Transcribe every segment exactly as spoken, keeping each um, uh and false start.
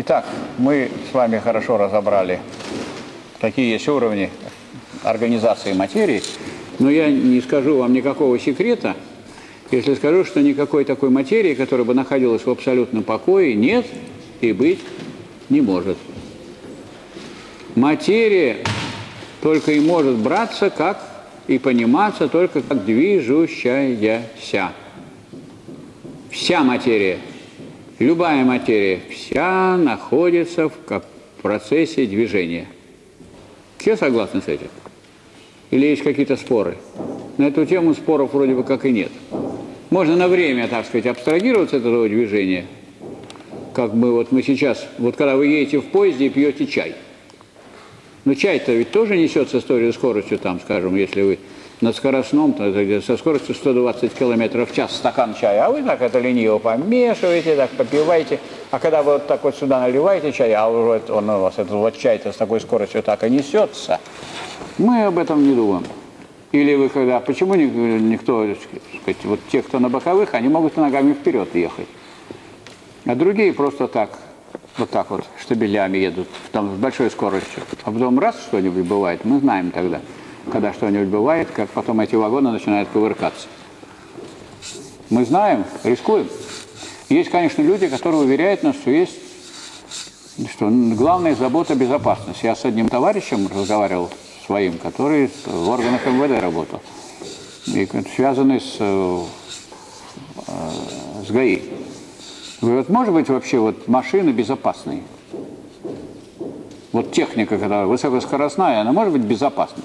Итак, мы с вами хорошо разобрали, какие есть уровни организации материи, но я не скажу вам никакого секрета, если скажу, что никакой такой материи, которая бы находилась в абсолютном покое, нет и быть не может. Материя только и может браться как и пониматься только как движущаяся. Вся материя, любая материя, вся находится в процессе движения. Все согласны с этим? Или есть какие-то споры? На эту тему споров вроде бы как и нет. Можно на время, так сказать, абстрагироваться от этого движения, как мы вот мы сейчас, вот когда вы едете в поезде и пьете чай. Но чай-то ведь тоже несется с той же скоростью, там, скажем, если вы на скоростном, то это со скоростью сто двадцать километров в час стакан чая, а вы так это лениво помешиваете, так попиваете. А когда вы вот так вот сюда наливаете чай, а уже он у вас, этот вот чай-то с такой скоростью так и несется, мы об этом не думаем. Или вы когда, почему никто, сказать, вот те, кто на боковых, они могут ногами вперед ехать, а другие просто так, вот так вот, штабелями едут, там, с большой скоростью. А потом раз что-нибудь бывает, мы знаем тогда, когда что-нибудь бывает, как потом эти вагоны начинают кувыркаться. Мы знаем, рискуем. Есть, конечно, люди, которые уверяют нас, что есть, что главная забота – безопасность. Я с одним товарищем разговаривал, своим, который в органах МВД работал, и связанный с, с ГАИ. Говорят, может быть вообще вот машины безопасные? Вот техника, которая высокоскоростная, она может быть безопасной?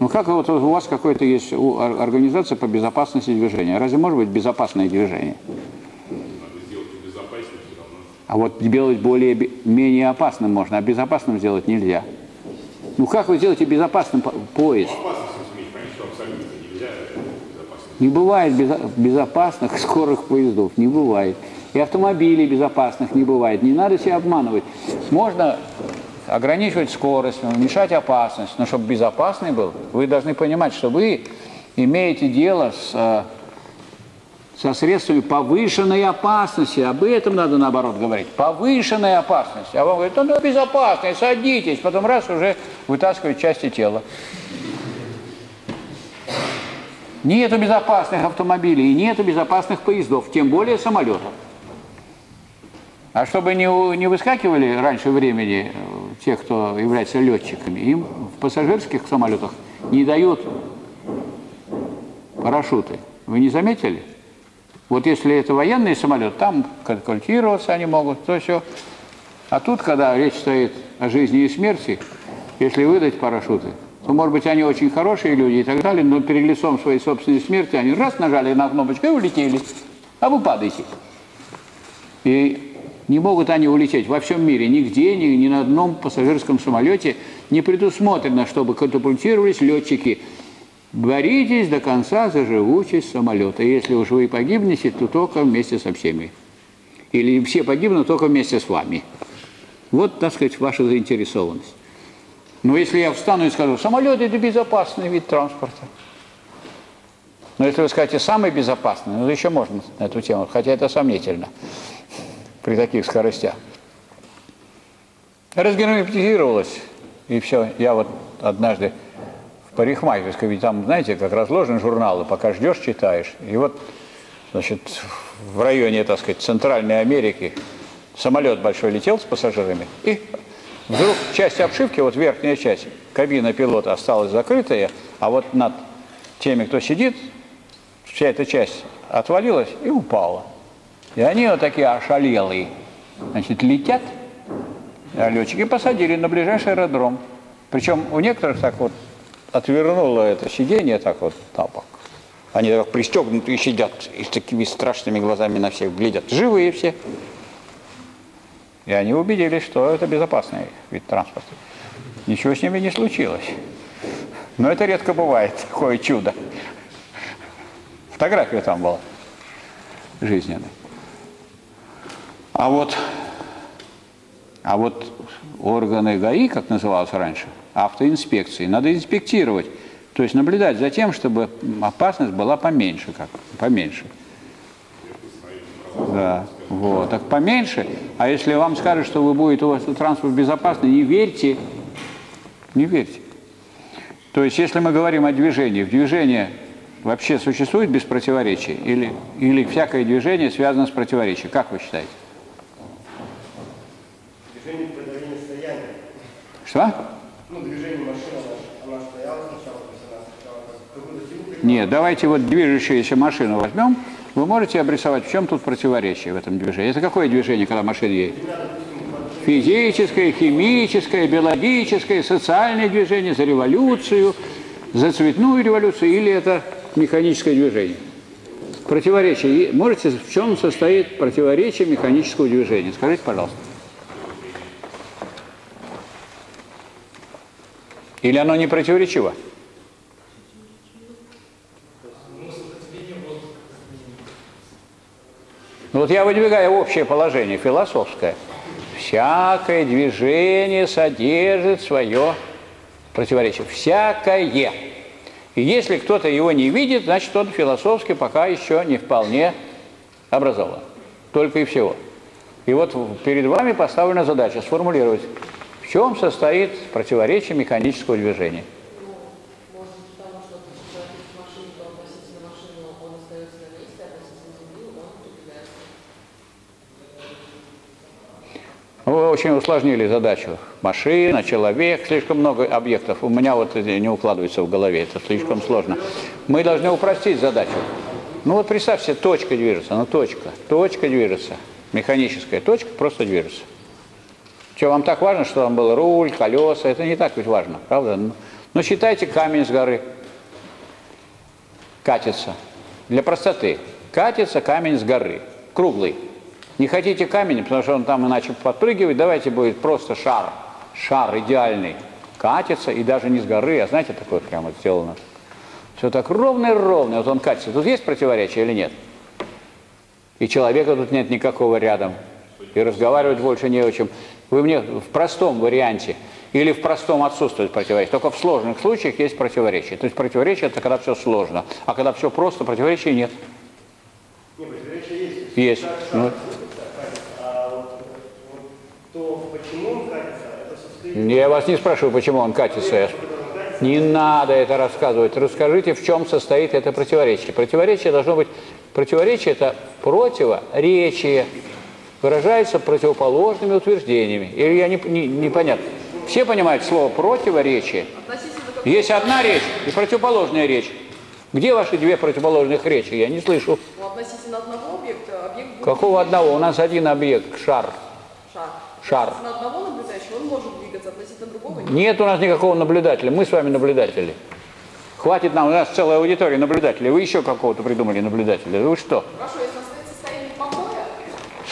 Ну как вот у вас какая-то есть организация по безопасности движения? Разве может быть безопасное движение? А вот делать более-менее опасным можно, а безопасным сделать нельзя. Ну как вы сделаете безопасным поезд? Ну, опасность изменить, конечно, абсолютно нельзя. Не бывает безо- безопасных скорых поездов, не бывает. И автомобилей безопасных не бывает. Не надо себя обманывать. Можно ограничивать скорость, уменьшать опасность, но чтобы безопасный был, вы должны понимать, что вы имеете дело с, со средствами повышенной опасности. Об этом надо наоборот говорить. Повышенная опасность. А вам говорят, ну безопасно, садитесь, потом раз уже вытаскивают части тела. Нету безопасных автомобилей, нету безопасных поездов, тем более самолетов. А чтобы не, не выскакивали раньше времени те, кто является летчиками, им в пассажирских самолетах не дают парашюты. Вы не заметили? Вот если это военный самолет, там катапультироваться они могут, то все. А тут, когда речь стоит о жизни и смерти, если выдать парашюты, то, может быть, они очень хорошие люди и так далее, но перед лицом своей собственной смерти они раз нажали на кнопочку и улетели, а вы падаете. И не могут они улететь во всем мире, нигде, ни, ни на одном пассажирском самолете не предусмотрено, чтобы катапультировались летчики. Боритесь до конца за живучесть самолета. Если уж вы погибнете, то только вместе со всеми. Или все погибнут только вместе с вами. Вот, так сказать, ваша заинтересованность. Но если я встану и скажу, самолет – это безопасный вид транспорта. Но если вы скажете, самый безопасный, ну, еще можно на эту тему, хотя это сомнительно. При таких скоростях. Разгерметизировалось, и все. Я вот однажды в парикмахерской, ведь там, знаете, как разложены журналы, пока ждешь, читаешь. И вот, значит, в районе, так сказать, Центральной Америки самолет большой летел с пассажирами, и вдруг часть обшивки, вот верхняя часть, кабина пилота осталась закрытая, а вот над теми, кто сидит, вся эта часть отвалилась и упала. И они вот такие ошалелые, значит, летят, а летчики посадили на ближайший аэродром. Причем у некоторых так вот отвернуло это сиденье, так вот, на бок. Они так пристегнутые сидят и с такими страшными глазами на всех глядят. Живые все. И они убедились, что это безопасный вид транспорта. Ничего с ними не случилось. Но это редко бывает, такое чудо. Фотография там была жизненная. А вот, а вот органы ГАИ, как называлось раньше, автоинспекции, надо инспектировать, то есть наблюдать за тем, чтобы опасность была поменьше, как поменьше. Да. Вот, так поменьше. А если вам скажут, что вы будете, у вас транспорт безопасный, не верьте, не верьте. То есть, если мы говорим о движении, в движении вообще существует без противоречий? Или, или всякое движение связано с противоречием? Как вы считаете? Движение по движению стояния. Что? Ну, движение машины, она, она стояла сначала, то есть она сначала какую-то силу прикладывала. Нет, давайте вот движущуюся машину возьмем. Вы можете обрисовать, в чем тут противоречие в этом движении? Это какое движение, когда машина едет? Физическое, химическое, биологическое, социальное движение за революцию, за цветную революцию, или это механическое движение? Противоречие. Можете, в чем состоит противоречие механического движения? Скажите, пожалуйста. Или оно не противоречиво? Вот я выдвигаю общее положение, философское. Всякое движение содержит свое противоречие. Всякое. И если кто-то его не видит, значит, он философски пока еще не вполне образован. Только и всего. И вот перед вами поставлена задача сформулировать, в чем состоит противоречие механического движения. Вы очень усложнили задачу. Машина, человек, слишком много объектов. У меня вот не укладывается в голове, это слишком сложно. Мы должны упростить задачу. Ну вот представьте, точка движется, ну точка, точка движется. Механическая точка просто движется. Что, вам так важно, что там был руль, колеса? Это не так ведь важно, правда? Ну считайте, камень с горы катится. Для простоты. Катится камень с горы, круглый. Не хотите камень, потому что он там иначе подпрыгивает, давайте будет просто шар. Шар идеальный. Катится, и даже не с горы, а знаете, такое прямо сделано. Все так ровно-ровно, вот он катится. Тут есть противоречие или нет? И человека тут нет никакого рядом. И разговаривать больше не о чем. Вы мне в простом варианте или в простом отсутствует противоречие. Только в сложных случаях есть противоречие. То есть противоречие – это когда все сложно. А когда все просто, противоречия нет. Нет, противоречие есть. Есть. Ну, почему он катится? Это состоит... Я вас не спрашиваю, почему он катится. Не надо это рассказывать. Расскажите, в чем состоит это противоречие. Противоречие должно быть... Противоречие – это противоречие. Выражается противоположными утверждениями. Или я не, не, непонятно. Все понимают слово «противоречие». Есть одна речь и противоположная речь. Где ваши две противоположных речи? Я не слышу. Относительно одного объекта, объект будет... Какого одного? У нас один объект – шар. Шар. Шар. Относительно одного наблюдающего он может двигаться, относительно другого нет. Нет у нас никакого наблюдателя. Мы с вами наблюдатели. Хватит нам, у нас целая аудитория наблюдателей. Вы еще какого-то придумали наблюдателя. Вы что? Хорошо, если остается состояние покоя.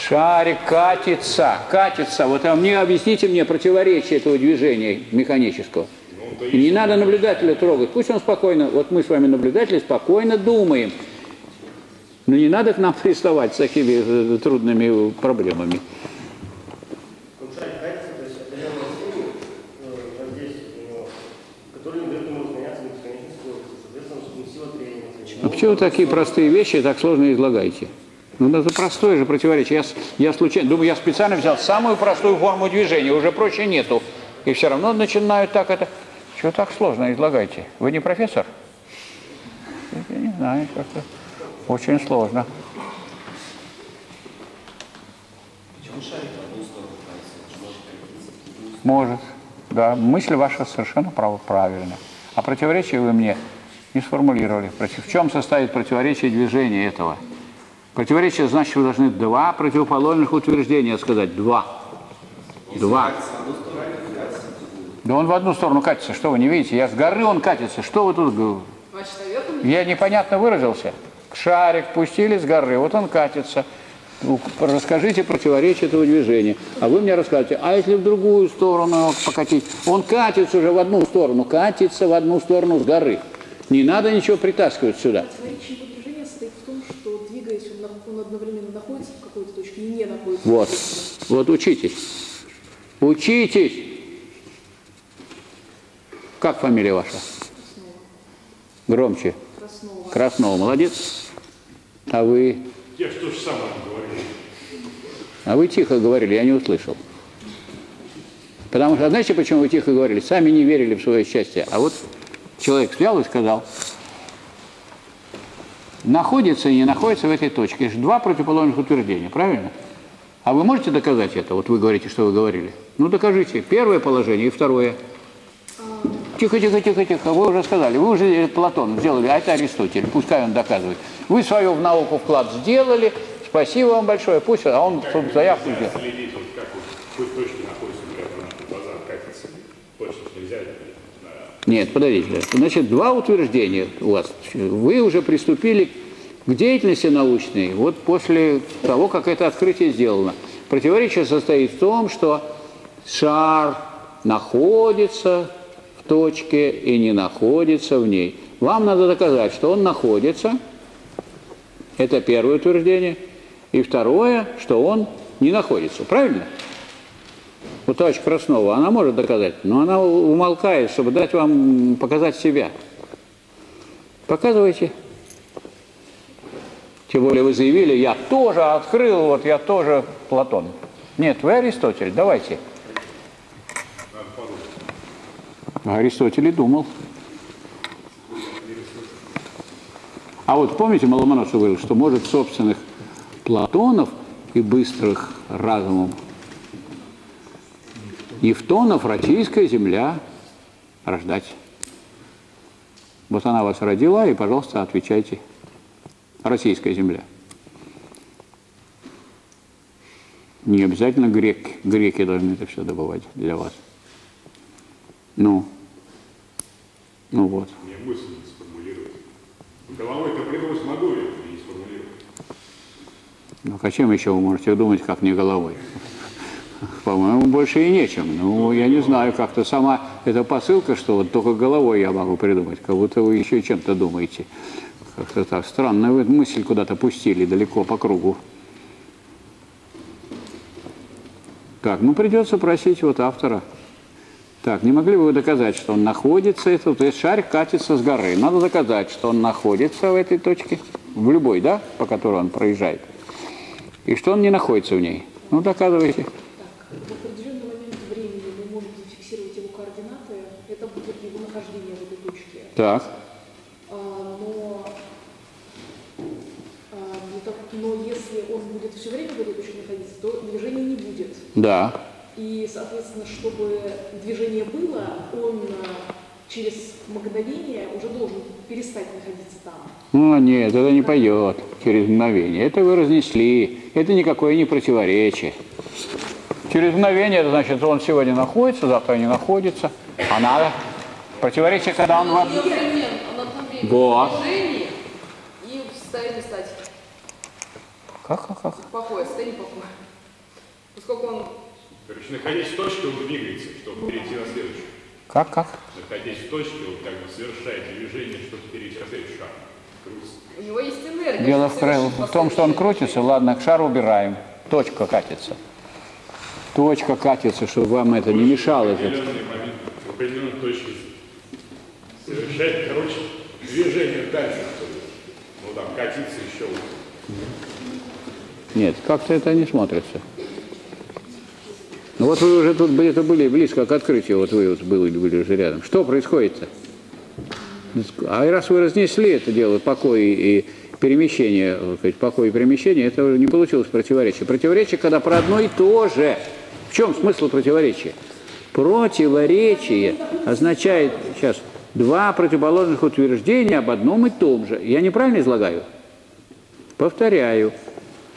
Шарик катится, катится. Вот а мне объясните мне противоречие этого движения механического. Ну, и не надо наблюдателя трогать. Пусть он спокойно, вот мы с вами наблюдатели, спокойно думаем. Но не надо к нам приставать с такими трудными проблемами. А почему такие простые вещи так сложно излагаете? Ну, это простое же противоречие. Я, я случайно, думаю, я специально взял самую простую форму движения, уже проще нету. И все равно начинают так это. Чего так сложно излагаете? Вы не профессор? Я не знаю, как-то очень сложно. Может, да. Мысль ваша совершенно правильная. А противоречие вы мне... не сформулировали. В чем состоит противоречие движения этого? Противоречие, значит, вы должны два противоположных утверждения сказать. Два. Два. Да он в одну сторону катится. Что вы не видите? Я с горы он катится. Что вы тут... Я непонятно выразился. Шарик пустили с горы. Вот он катится. Расскажите противоречие этого движения. А вы мне расскажете, а если в другую сторону покатить? Он катится уже в одну сторону. Катится в одну сторону с горы. Не надо ничего притаскивать сюда. Противоречие движения состоит в том, что двигаясь, он одновременно находится в какой-то точке, не находится. Вот, вот учитесь, учитесь. Как фамилия ваша? Краснова. Громче. Краснова. Краснова, молодец. А вы? Я что же сама говорила. А вы тихо говорили, я не услышал. Потому что, а знаете, почему вы тихо говорили? Сами не верили в свое счастье. А вот человек взял и сказал, находится и не находится в этой точке. Это же два противоположных утверждения, правильно? А вы можете доказать это? Вот вы говорите, что вы говорили. Ну, докажите. Первое положение и второе. Тихо, тихо, тихо, тихо. Вы уже сказали. Вы уже Платон сделали, а это Аристотель. Пускай он доказывает. Вы свое в науку вклад сделали. Спасибо вам большое. Пусть а он как заявку сделал. Нет, подождите. Значит, два утверждения у вас. Вы уже приступили к деятельности научной, вот после того, как это открытие сделано. Противоречие состоит в том, что шар находится в точке и не находится в ней. Вам надо доказать, что он находится. Это первое утверждение. И второе, что он не находится. Правильно? Вот товарищ Краснова, она может доказать, но она умолкает, чтобы дать вам показать себя. Показывайте. Тем более вы заявили, я тоже открыл, вот я тоже Платон. Нет, вы Аристотель, давайте. Аристотель и думал. А вот помните, Ломоносов говорил, что может собственных Платонов и быстрых разумом Евтонов российская земля рождать. Вот она вас родила, и, пожалуйста, отвечайте. Российская земля. Не обязательно греки. Греки должны это все добывать для вас. Ну. Ну вот. Мне мысль не сформулировать. Головой-то придумать могу, я не сформулировать. Ну, а чем еще вы можете думать, как не головой? По-моему, больше и нечем. Ну, я не знаю, как-то сама эта посылка, что вот только головой я могу придумать, как будто вы еще чем-то думаете. Как-то так странно, вы мысль куда-то пустили далеко по кругу. Так, ну придется просить вот автора. Так, не могли бы вы доказать, что он находится? Это, то есть шар катится с горы. Надо доказать, что он находится в этой точке, в любой, да, по которой он проезжает. И что он не находится в ней. Ну, доказывайте. В определенный момент времени мы можем зафиксировать его координаты, это будет его нахождение в этой точке. Так. А, но, а, но если он будет все время в этой точке находиться, то движения не будет. Да. И, соответственно, чтобы движение было, он через мгновение уже должен перестать находиться там. Ну, нет, это не пойдет через мгновение. Это вы разнесли. Это никакое не противоречие. Через мгновение, это значит, он сегодня находится, завтра не находится. А надо. Противоречие, когда он... Во... Вот. И в состоянии статики. Как, как, как? Покоя, состояние покоя. Поскольку он... Короче, находясь в точке, он двигается, чтобы перейти на следующую. Как, как? Находясь в точке, он как бы совершает движение, чтобы перейти на следующий шаг. У него есть энергия. Дело в том, что он крутится, ладно, к шару убираем. Точка катится. Точка катится, чтобы вам это не мешало. В определенной точке совершать, короче, движение дальше. Ну там катиться еще. Нет, как-то это не смотрится. Ну вот вы уже тут где-то были близко к открытию, вот вы вот были, были уже рядом. Что происходит-то? А раз вы разнесли это дело, покой и перемещение, покой и перемещение, это уже не получилось противоречие. Противоречие, когда про одно и то же. В чем смысл противоречия? Противоречие означает сейчас два противоположных утверждения об одном и том же. Я неправильно излагаю? Повторяю.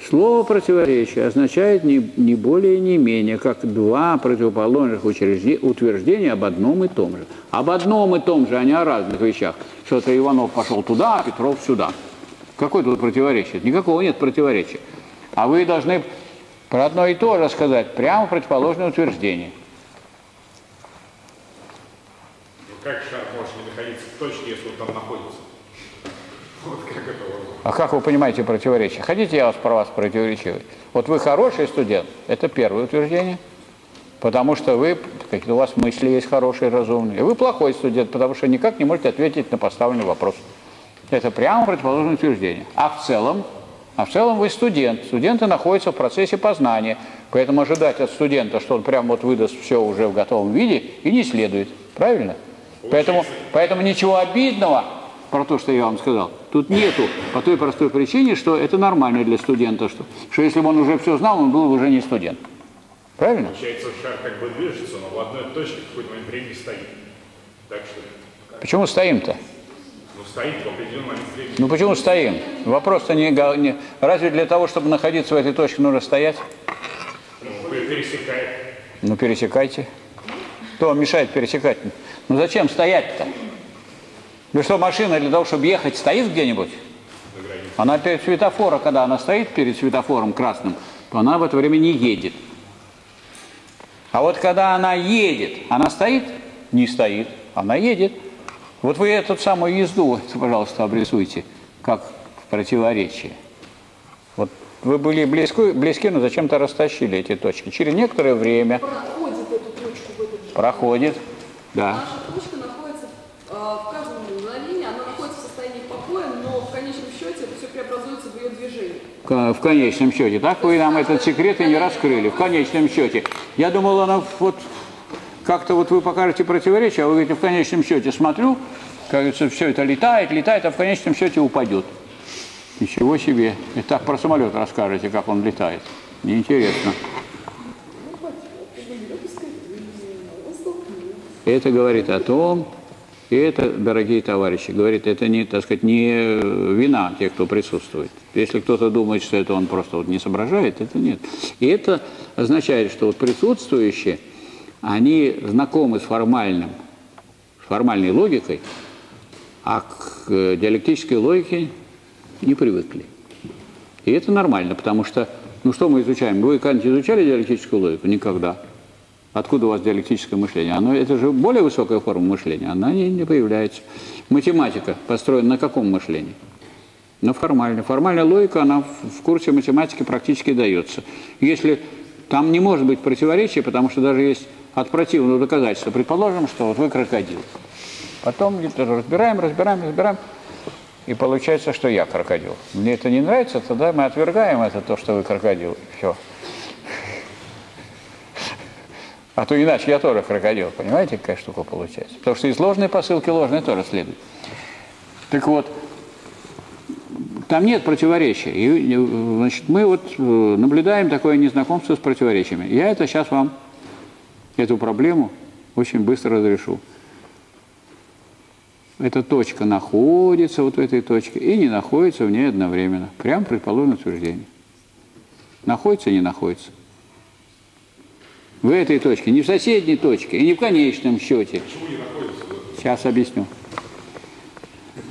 Слово противоречие означает не, не более, не менее, как два противоположных утверждения об одном и том же. Об одном и том же, а не о разных вещах. Что-то Иванов пошел туда, а Петров сюда. Какое тут противоречие? Никакого нет противоречия. А вы должны про одно и то же сказать прямо противоположное утверждение. Ну как шар может не находиться в точке, если он там находится? Вот как это возможно? А как вы понимаете противоречие? Хотите, я вас про вас противоречиваю? Вот вы хороший студент, это первое утверждение, потому что вы, у вас мысли есть хорошие, разумные. И вы плохой студент, потому что никак не можете ответить на поставленный вопрос. Это прямо противоположное утверждение. А в целом А в целом вы студент. Студенты находятся в процессе познания. Поэтому ожидать от студента, что он прям вот выдаст все уже в готовом виде, и не следует. Правильно? Поэтому, поэтому ничего обидного про то, что я вам сказал, тут нету. По той простой причине, что это нормально для студента. Что, что если бы он уже все знал, он был бы уже не студент. Правильно? Получается, шар как бы движется, но в одной точке в какой-то момент времени стоит. Так что... Почему стоим-то? Ну, стоит в определенном момент времени. Ну, почему стоим? Вопрос-то не, не... Разве для того, чтобы находиться в этой точке, нужно стоять? Ну, вы пересекаете. Ну, пересекайте. Кто вам мешает пересекать? Ну, зачем стоять-то? Ну, что, машина для того, чтобы ехать, стоит где-нибудь? Она перед светофором, когда она стоит перед светофором красным, то она в это время не едет. А вот когда она едет, она стоит? Не стоит, она едет. Вот вы эту самую езду, пожалуйста, обрисуйте, как в противоречии. Вот вы были близки, близки, но зачем-то растащили эти точки. Через некоторое время... Проходит эту точку в этот же... Проходит, да. Наша точка находится э, в каждом мгновении, она находится в состоянии покоя, но в конечном счете это все преобразуется в ее движении. В конечном счете. Так вы нам этот секрет и не раскрыли. В конечном счете. Я думал, она вот как-то вот вы покажете противоречие, а вы говорите, в конечном счете смотрю, кажется, все это летает, летает, а в конечном счете упадет. Ничего себе. И так про самолет расскажете, как он летает. Неинтересно. Это говорит о том, и это, дорогие товарищи, говорит, это не, так сказать, не вина тех, кто присутствует. Если кто-то думает, что это он просто вот не соображает, это нет. И это означает, что вот присутствующие, они знакомы с формальным, с формальной логикой, а к диалектической логике не привыкли. И это нормально, потому что, ну что мы изучаем? Вы когда-нибудь изучали диалектическую логику? Никогда. Откуда у вас диалектическое мышление? Оно, это же более высокая форма мышления, она не, не появляется. Математика построена на каком мышлении? На формальной. Формальная логика, она в, в курсе математики практически дается. Если там не может быть противоречия, потому что даже есть от противного доказательства. Предположим, что вот вы крокодил. Потом разбираем, разбираем, разбираем, и получается, что я крокодил. Мне это не нравится, тогда мы отвергаем это, то, что вы крокодил, и все. А то иначе я тоже крокодил, понимаете, какая штука получается? Потому что из ложной посылки ложной тоже следует. Так вот, там нет противоречия. И, значит, мы вот наблюдаем такое незнакомство с противоречиями. Я это сейчас вам, эту проблему, очень быстро разрешу. Эта точка находится вот в этой точке и не находится в ней одновременно. Прям предположим утверждение. Находится, не находится. В этой точке, не в соседней точке, и не в конечном счете. Почему не находится? Сейчас объясню.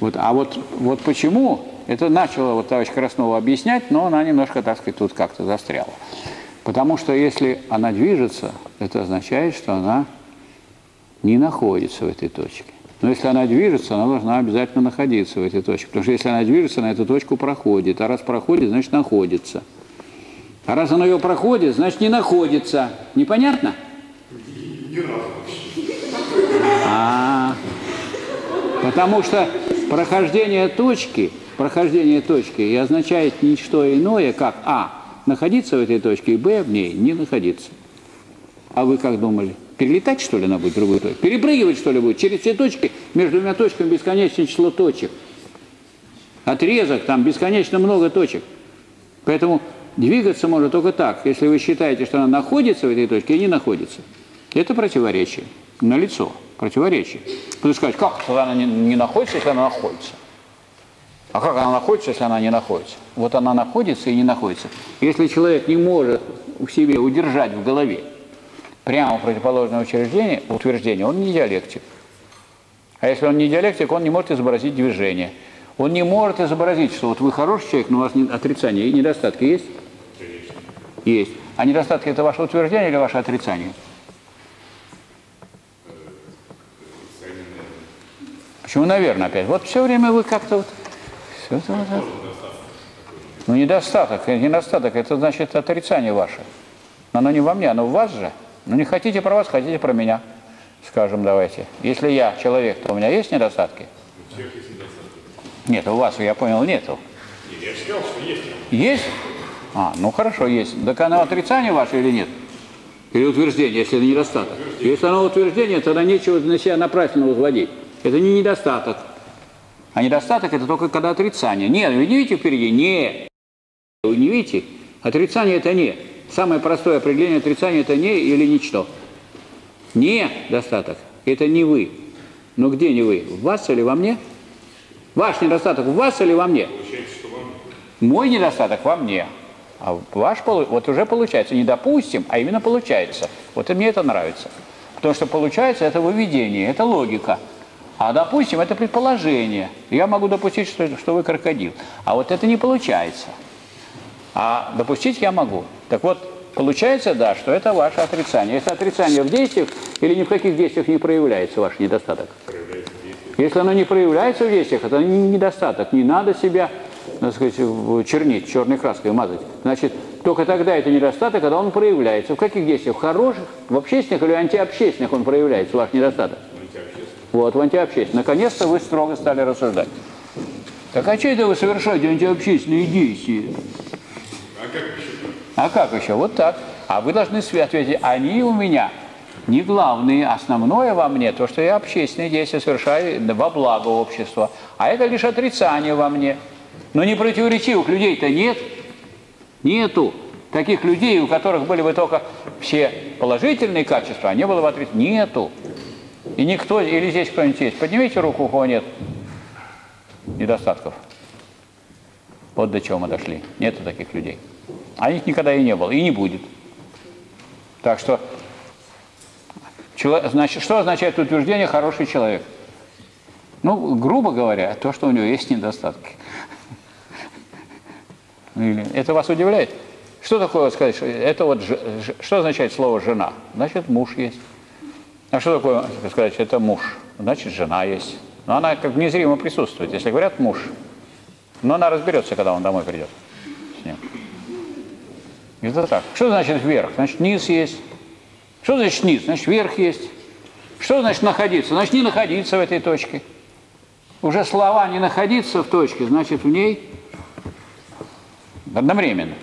Вот, а вот, вот почему, это начала вот товарищ Краснова объяснять, но она немножко, так сказать, тут как-то застряла. Потому что если она движется, это означает, что она не находится в этой точке. Но если она движется, она должна обязательно находиться в этой точке. Потому что если она движется, на эту точку проходит. А раз проходит, значит находится. А раз она ее проходит, значит не находится. Непонятно? Не надо вообще. А, потому что прохождение точки, прохождение точки и означает ничто иное, как а. находиться в этой точке, и б. в ней не находиться. А вы как думали? Перелетать, что ли, она будет в другую точку? Перепрыгивать, что ли, будет? Через все точки, между двумя точками бесконечное число точек. Отрезок, там бесконечно много точек. Поэтому... Двигаться можно только так, если вы считаете, что она находится в этой точке и не находится. Это противоречие. Налицо. Противоречие. Потому что сказать, как она не, не находится, если она находится? А как она находится, если она не находится? Вот она находится и не находится. Если человек не может в себе удержать в голове прямо противоположное утверждение, утверждение, он не диалектик. А если он не диалектик, он не может изобразить движение. Он не может изобразить, что вот вы хороший человек, но у вас отрицание и недостатки есть? Есть. А недостатки – это ваше утверждение или ваше отрицание? Почему, наверное, опять? Вот все время вы как-то вот... Все это вот... Ну, недостаток. Недостаток – это значит отрицание ваше. Но оно не во мне, оно в вас же. Ну, не хотите про вас, хотите про меня. Скажем, давайте. Если я человек, то у меня есть недостатки? У всех есть недостатки. Нет, у вас, я понял, нету. Я сказал, что есть. Есть? А, ну хорошо, есть. Так оно отрицание ваше или нет? Или утверждение, если это недостаток? Утверждение. Если оно утверждение, тогда нечего на себя направленно возводить. Это не недостаток. А недостаток – это только когда отрицание. Нет, вы не видите впереди? Не. Вы не видите? Отрицание – это не. Самое простое определение отрицания – это не или ничто. Не достаток – это не вы. Но где не вы? В вас или во мне? Ваш недостаток в вас или во мне? Получается, что во мне. Мой недостаток во мне. А ваш, вот уже получается, не допустим, а именно получается. Вот и мне это нравится. Потому что получается – это выведение, это логика. А допустим – это предположение. Я могу допустить, что, что вы крокодил. А вот это не получается. А допустить я могу. Так вот, получается, да, что это ваше отрицание. Если отрицание в действиях или ни в каких действиях не проявляется ваш недостаток. Если оно не проявляется в действиях, это недостаток. Не надо себя, так сказать, чернить, черной краской мазать. Значит, только тогда это недостаток, когда он проявляется. В каких действиях? В хороших? В общественных или антиобщественных он проявляется, ваш недостаток? Вот, в антиобщественных. Наконец-то вы строго стали рассуждать. Так а что это вы совершаете антиобщественные действия? А как еще? А как еще? Вот так. А вы должны ответить, они у меня не главные, основное во мне, то, что я общественные действия совершаю во благо общества. А это лишь отрицание во мне. Но не противоречивых людей-то нет. Нету. Таких людей, у которых были бы только все положительные качества, а не было бы отрицания. Нету. И никто, или здесь кто-нибудь есть. Поднимите руку, у кого нет недостатков. Вот до чего мы дошли. Нету таких людей. А их никогда и не было, и не будет. Так что, значит, что означает утверждение «хороший человек»? Ну, грубо говоря, то, что у него есть недостатки. Это вас удивляет? Что такое сказать? Это вот что означает слово «жена»? Значит, муж есть. А что такое сказать? Это муж. Значит, жена есть. Но она как незримо присутствует. Если говорят муж, но она разберется, когда он домой придет с ним. Это так. Что значит вверх? Значит, низ есть. Что значит низ? Значит, вверх есть. Что значит находиться? Значит, не находиться в этой точке. Уже слова «не находиться в точке», значит, в ней одновременно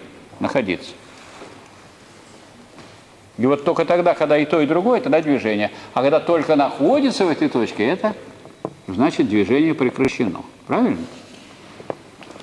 находиться. И вот только тогда, когда и то, и другое, тогда движение. А когда только находится в этой точке, это значит, движение прекращено. Правильно?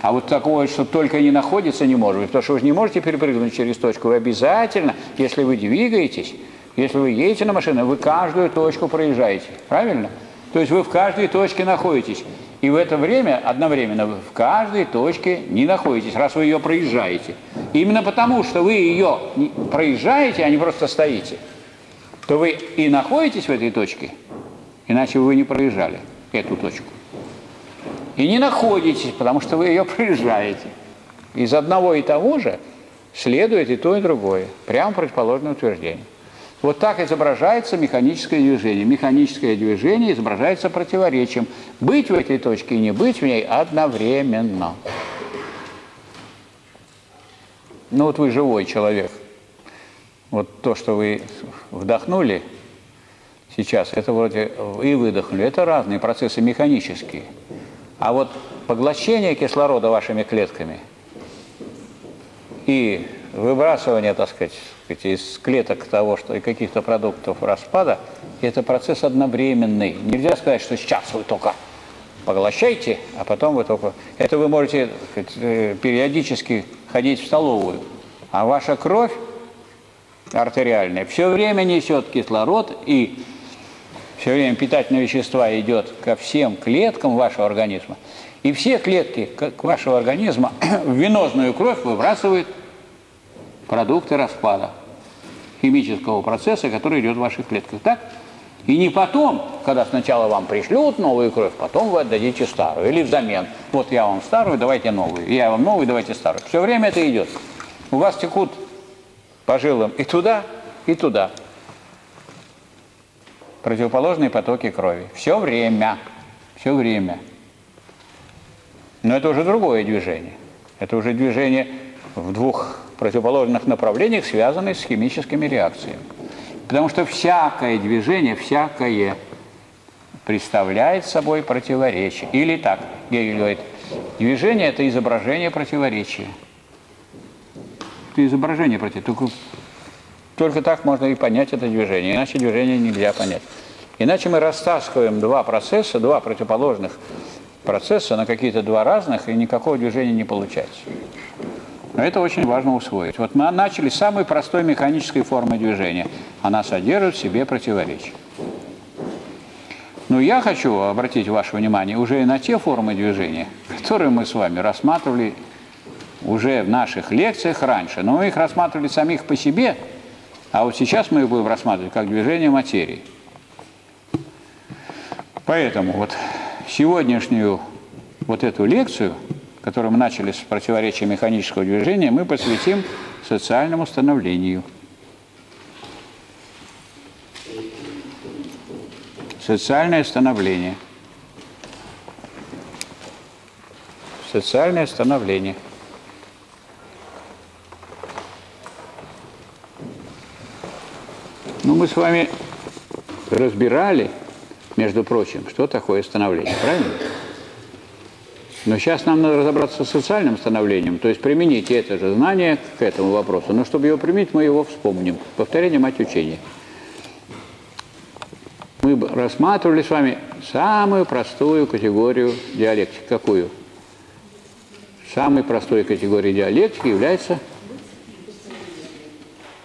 А вот такое, что только не находится, не может быть. Потому что вы же не можете перепрыгнуть через точку. Вы обязательно, если вы двигаетесь, если вы едете на машине, вы каждую точку проезжаете. Правильно? То есть вы в каждой точке находитесь. И в это время, одновременно, вы в каждой точке не находитесь, раз вы ее проезжаете. И именно потому, что вы ее проезжаете, а не просто стоите, то вы и находитесь в этой точке, иначе вы не проезжали эту точку. И не находитесь, потому что вы ее проезжаете. Из одного и того же следует и то, и другое. Прямо противоположное утверждение. Вот так изображается механическое движение. Механическое движение изображается противоречием. Быть в этой точке и не быть в ней одновременно. Ну вот вы живой человек. Вот то, что вы вдохнули сейчас, это вроде и выдохнули. Это разные процессы механические. А вот поглощение кислорода вашими клетками и выбрасывание, так сказать, из клеток того, что и каких-то продуктов распада, это процесс одновременный. Нельзя сказать, что сейчас вы только поглощаете, а потом вы только... Это вы можете, так сказать, периодически ходить в столовую, а ваша кровь артериальная все время несет кислород, и все время питательные вещества идет ко всем клеткам вашего организма. И все клетки вашего организма в венозную кровь выбрасывают продукты распада химического процесса, который идет в ваших клетках. Так? И не потом, когда сначала вам пришлют новую кровь, потом вы отдадите старую. Или взамен. Вот я вам старую, давайте новую. Я вам новую, давайте старую. Все время это идет. У вас текут по жилам и туда, и туда. Противоположные потоки крови. Все время. Все время. Но это уже другое движение. Это уже движение в двух противоположных направлениях, связанных с химическими реакциями. Потому что всякое движение, всякое представляет собой противоречие. Или так, Гегель говорит, Движение – это изображение противоречия. Это изображение противоречия. Только, только так можно и понять это движение, иначе движение нельзя понять. Иначе мы растаскиваем два процесса, два противоположных процесса на какие-то два разных, и никакого движения не получается. Но это очень важно усвоить. Вот мы начали с самой простой механической формы движения. Она содержит в себе противоречие. Но я хочу обратить ваше внимание уже и на те формы движения, которые мы с вами рассматривали уже в наших лекциях раньше. Но мы их рассматривали самих по себе, а вот сейчас мы их будем рассматривать как движение материи. Поэтому вот сегодняшнюю вот эту лекцию, которую мы начали с противоречия механического движения, мы посвятим социальному становлению. Социальное становление. Социальное становление. Ну, мы с вами разбирали, между прочим, что такое становление, правильно? Но сейчас нам надо разобраться с социальным становлением, то есть применить это же знание к этому вопросу. Но чтобы его применить, мы его вспомним. Повторение – мать учения. Мы рассматривали с вами самую простую категорию диалектики. Какую? Самой простой категорией диалектики является...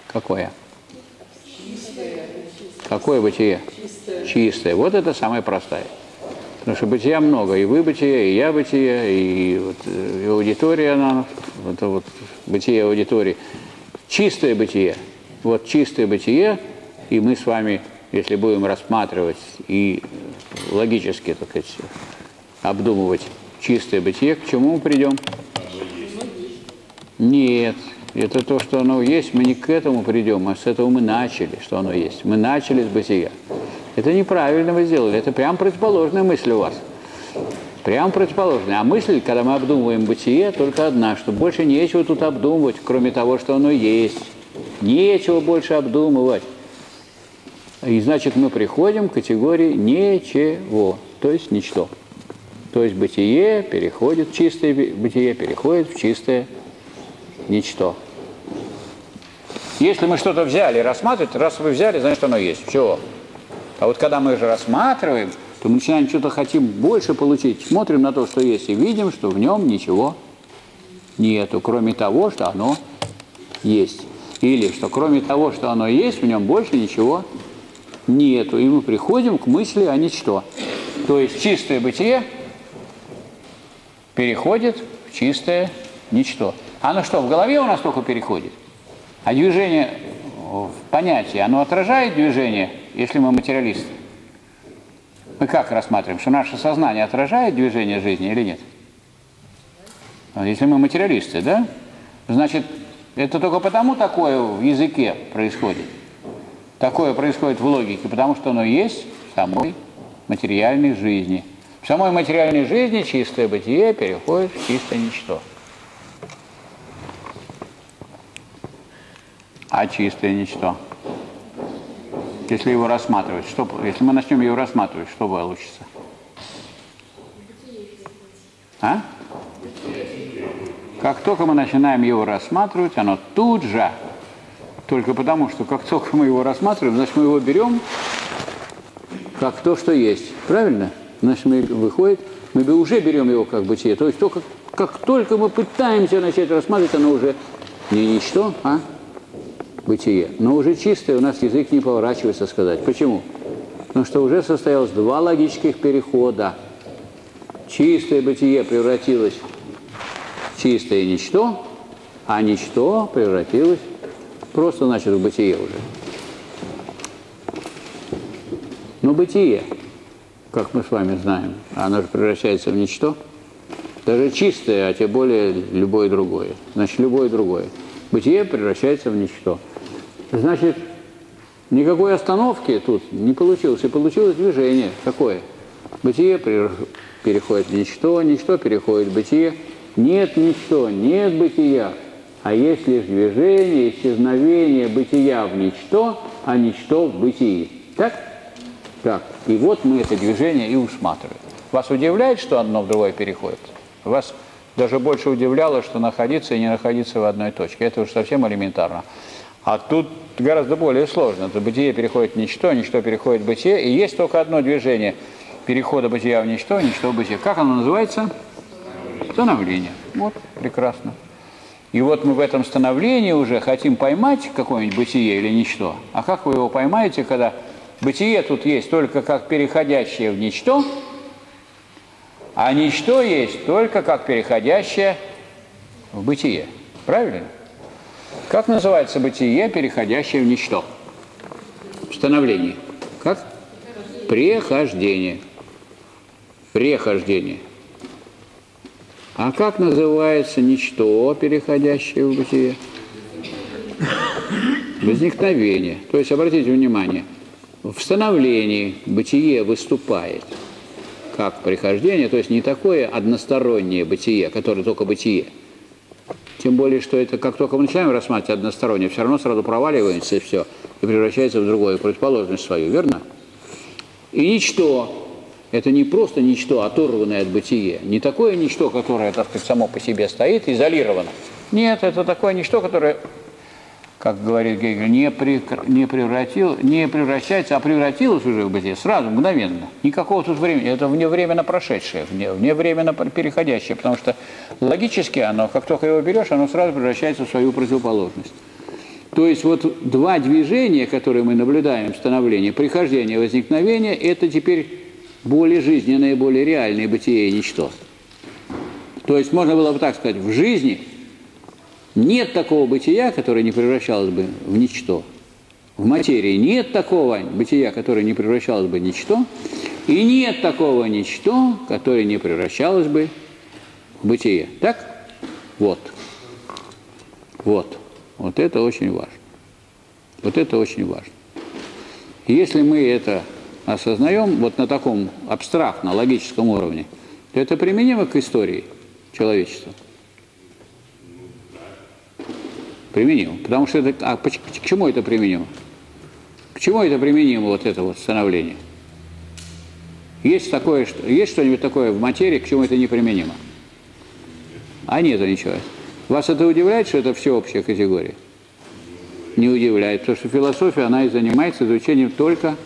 Какое? Какое бытие? Чистое. Вот это самое простое. Потому что бытия много. И вы бытие, и я бытие, и, вот, и аудитория, она, это вот бытие аудитории. Чистое бытие. Вот чистое бытие, и мы с вами, если будем рассматривать и логически, так сказать, обдумывать чистое бытие, к чему мы придем? Нет. Это то, что оно есть, мы не к этому придем, а с этого мы начали, что оно есть. Мы начали с бытия. Это неправильно вы сделали, это прям противоположная мысль у вас. Прям противоположная. А мысль, когда мы обдумываем бытие, только одна, что больше нечего тут обдумывать, кроме того, что оно есть. Нечего больше обдумывать. И значит, мы приходим к категории «ничего», то есть «ничто». То есть бытие переходит, чистое бытие переходит в чистое «ничто». Если мы что-то взяли и рассматривать, раз вы взяли, значит, оно есть. Все. А вот когда мы уже рассматриваем, то мы начинаем что-то хотим больше получить. Смотрим на то, что есть, и видим, что в нем ничего нету, кроме того, что оно есть. Или что кроме того, что оно есть, в нем больше ничего нету. И мы приходим к мысли о ничто. То есть чистое бытие переходит в чистое ничто. Оно что, в голове у нас только переходит? А движение в понятии, оно отражает движение? Если мы материалисты, мы как рассматриваем, что наше сознание отражает движение жизни или нет? Если мы материалисты, да? Значит, это только потому такое в языке происходит. Такое происходит в логике, потому что оно есть в самой материальной жизни. В самой материальной жизни чистое бытие переходит в чистое ничто. А чистое ничто... Если его рассматривать, что, если мы начнем его рассматривать, что получится? А? Как только мы начинаем его рассматривать, оно тут же, только потому, что как только мы его рассматриваем, значит, мы его берем как то, что есть. Правильно? Значит, мы выходит, мы уже берем его как бытие. То есть только, как только мы пытаемся начать рассматривать, оно уже не ничто, а... бытие. Но уже чистое у нас язык не поворачивается сказать. Почему? Потому что уже состоялось два логических перехода. Чистое бытие превратилось в чистое ничто, а ничто превратилось просто, значит, в бытие уже. Но бытие, как мы с вами знаем, оно же превращается в ничто. Даже чистое, а тем более любое другое. Значит, любое другое. Бытие превращается в ничто. Значит, никакой остановки тут не получилось. И получилось движение. Какое? Бытие переходит в ничто, ничто переходит в бытие. Нет ничто, нет бытия. А есть лишь движение, исчезновение бытия в ничто, а ничто в бытии. Так? Так. И вот мы это движение и усматриваем. Вас удивляет, что одно в другое переходит? Вас даже больше удивляло, что находиться и не находиться в одной точке. Это уж совсем элементарно. А тут гораздо более сложно. То бытие переходит в ничто, ничто переходит в бытие. И есть только одно движение перехода бытия в ничто, ничто в бытие. Как оно называется? Становление. Вот, прекрасно. И вот мы в этом становлении уже хотим поймать какое-нибудь бытие или ничто. А как вы его поймаете, когда бытие тут есть только как переходящее в ничто, а ничто есть только как переходящее в бытие. Правильно? Как называется бытие, переходящее в ничто? В становлении. Как? Прехождение. Прехождение. А как называется ничто, переходящее в бытие? Возникновение. То есть, обратите внимание, в становлении бытие выступает как прихождение, то есть не такое одностороннее бытие, которое только бытие. Тем более, что это как только мы начинаем рассматривать одностороннее, все равно сразу проваливается и все, и превращается в другое, в противоположность свою, верно? И ничто. Это не просто ничто, оторванное от бытия. Не такое ничто, которое, так сказать, само по себе стоит, изолировано. Нет, это такое ничто, которое, как говорит Гегель, не, не, превратил, не превращается, а превратилось уже в бытие сразу, мгновенно. Никакого тут времени. Это вневременно прошедшее, вне, вневременно переходящее. Потому что логически оно, как только его берешь, оно сразу превращается в свою противоположность. То есть вот два движения, которые мы наблюдаем в становлении, прихождение и возникновение, это теперь более жизненное, более реальное бытие и ничто. То есть можно было бы так сказать, в жизни... Нет такого бытия, которое не превращалось бы в ничто. В материи нет такого бытия, которое не превращалось бы в ничто. И нет такого ничто, которое не превращалось бы в бытие. Так? Вот. Вот. Вот это очень важно. Вот это очень важно. И если мы это осознаем вот на таком абстрактно-логическом уровне, то это применимо к истории человечества. Применимо. Потому что это... А к чему это применимо? К чему это применимо вот это вот становление? Есть такое, что... Есть что-нибудь такое в материи, к чему это не применимо? А нет, ничего. Вас это удивляет, что это всеобщая категория? Не удивляет, потому что философия, она и занимается изучением только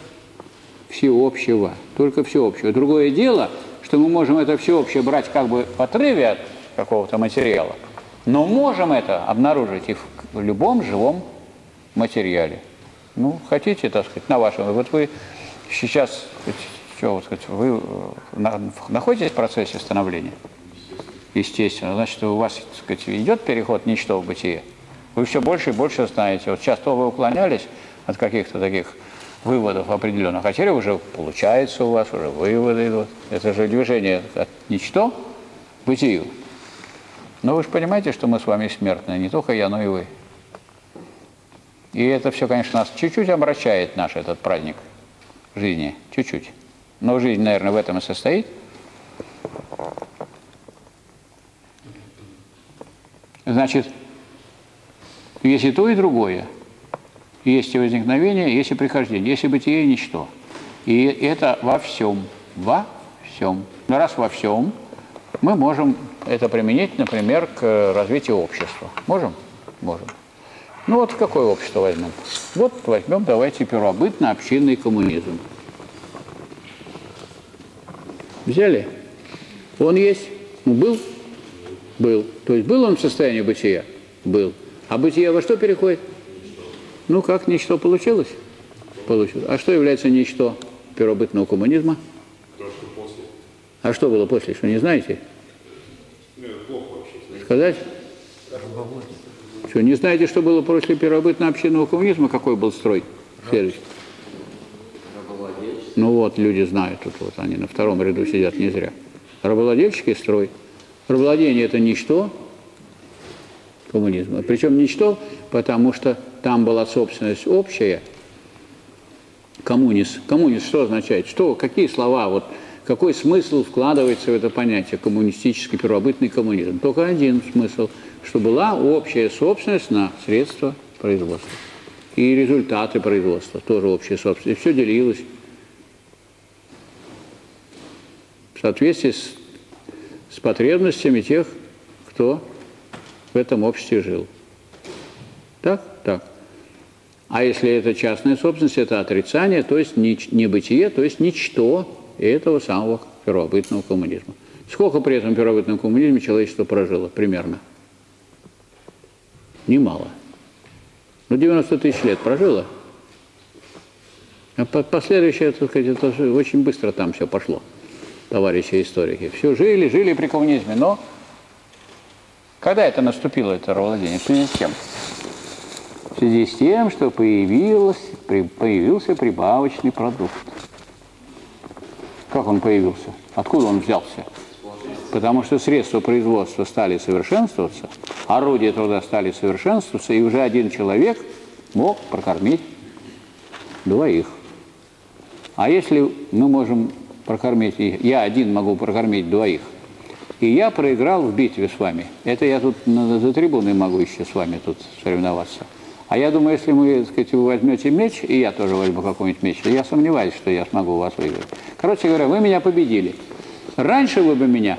всеобщего. Только всеобщего. Другое дело, что мы можем это всеобщее брать как бы в отрыве от какого-то материала, но можем это обнаружить и в любом живом материале. Ну, хотите, так сказать, на вашем... Вот вы сейчас, что, сказать, вы находитесь в процессе становления? Естественно. Значит, у вас, так сказать, идет переход ничто в бытие. Вы все больше и больше знаете. Вот сейчас то вы уклонялись от каких-то таких выводов определенных, а теперь уже получается у вас, уже выводы идут. Это же движение от ничто к бытию. Но вы же понимаете, что мы с вами смертные, не только я, но и вы. И это все, конечно, нас чуть-чуть обращает наш этот праздник жизни, чуть-чуть. Но жизнь, наверное, в этом и состоит. Значит, есть и то, и другое. Есть и возникновение, есть и прихождение, есть и бытие, и ничто. И это во всем, во всем. Но раз во всем, мы можем это применить, например, к развитию общества. Можем? Можем. Ну вот какое общество возьмем? Вот возьмем, давайте, первобытно-общинный коммунизм. Взяли? Он есть? Был? Был. То есть был он в состоянии бытия? Был. А бытие во что переходит? Ну как, ничто получилось? Получилось. А что является ничто первобытного коммунизма? А что было после, что не знаете? Сказать? Что, не знаете, что было после первобытно-общинного коммунизма? Какой был строй? Сервис. Ну вот, люди знают, тут вот они на втором ряду сидят, не зря. Рабовладельческий строй. Рабовладение – это ничто коммунизма. Причем ничто, потому что там была собственность общая. Коммунист. Коммунист что означает? Что, какие слова вот... Какой смысл вкладывается в это понятие коммунистический первобытный коммунизм? Только один смысл, что была общая собственность на средства производства. И результаты производства тоже общая собственность. И все делилось в соответствии с с потребностями тех, кто в этом обществе жил. Так? Так. А если это частная собственность, это отрицание, то есть небытие, то есть ничто этого самого первобытного коммунизма. Сколько при этом первобытном коммунизме человечество прожило примерно? Немало. Ну, девяносто тысяч лет прожило. А последующее, так сказать, это очень быстро там все пошло, товарищи историки. Все жили, жили при коммунизме, но когда это наступило, это рабовладение? В связи с чем? В связи с тем, что появилось, при, появился прибавочный продукт. Как он появился? Откуда он взялся? Потому что средства производства стали совершенствоваться, орудия труда стали совершенствоваться, и уже один человек мог прокормить двоих. А если мы можем прокормить, я один могу прокормить двоих, и я проиграл в битве с вами, это я тут за трибуной могу еще с вами тут соревноваться. А я думаю, если мы, так сказать, вы возьмете меч, и я тоже возьму какой-нибудь меч, я сомневаюсь, что я смогу вас выиграть. Короче говоря, вы меня победили. Раньше вы бы меня,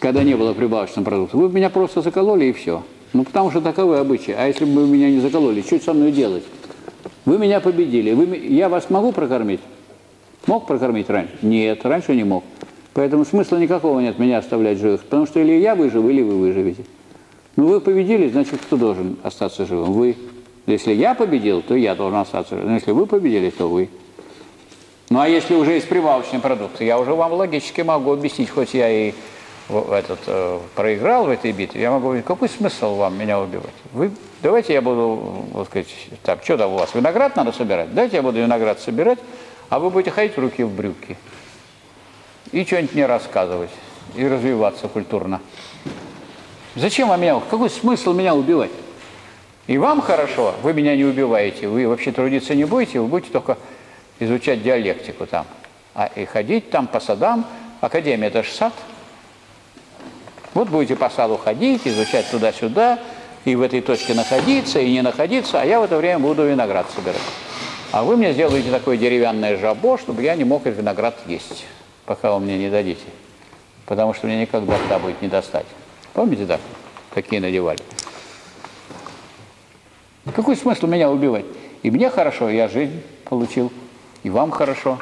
когда не было прибавочного продукта, вы бы меня просто закололи и все. Ну, потому что таковы обычаи. А если бы вы меня не закололи, что со мной делать? Вы меня победили. Вы, я вас могу прокормить? Мог прокормить раньше? Нет, раньше не мог. Поэтому смысла никакого нет меня оставлять живых, потому что или я выживу, или вы выживете. Ну, вы победили, значит, кто должен остаться живым? Вы. Если я победил, то я должен остаться живым. Но если вы победили, то вы. Ну, а если уже есть прибавочные продукты, я уже вам логически могу объяснить, хоть я и этот, э, проиграл в этой битве, я могу говорить, какой смысл вам меня убивать? Вы, давайте я буду, вот сказать, так, что там у вас, виноград надо собирать? Давайте я буду виноград собирать, а вы будете ходить руки в брюки и что-нибудь мне рассказывать, и развиваться культурно. Зачем вам меня? Какой смысл меня убивать? И вам хорошо, вы меня не убиваете, вы вообще трудиться не будете, вы будете только изучать диалектику там, а и ходить там по садам. Академия – это же сад. Вот будете по саду ходить, изучать туда-сюда, и в этой точке находиться, и не находиться, а я в это время буду виноград собирать. А вы мне сделаете такое деревянное жабо, чтобы я не мог этот виноград есть, пока вы мне не дадите, потому что мне никогда туда будет не достать. Помните, да, какие надевали? Какой смысл меня убивать? И мне хорошо, я жизнь получил. И вам хорошо,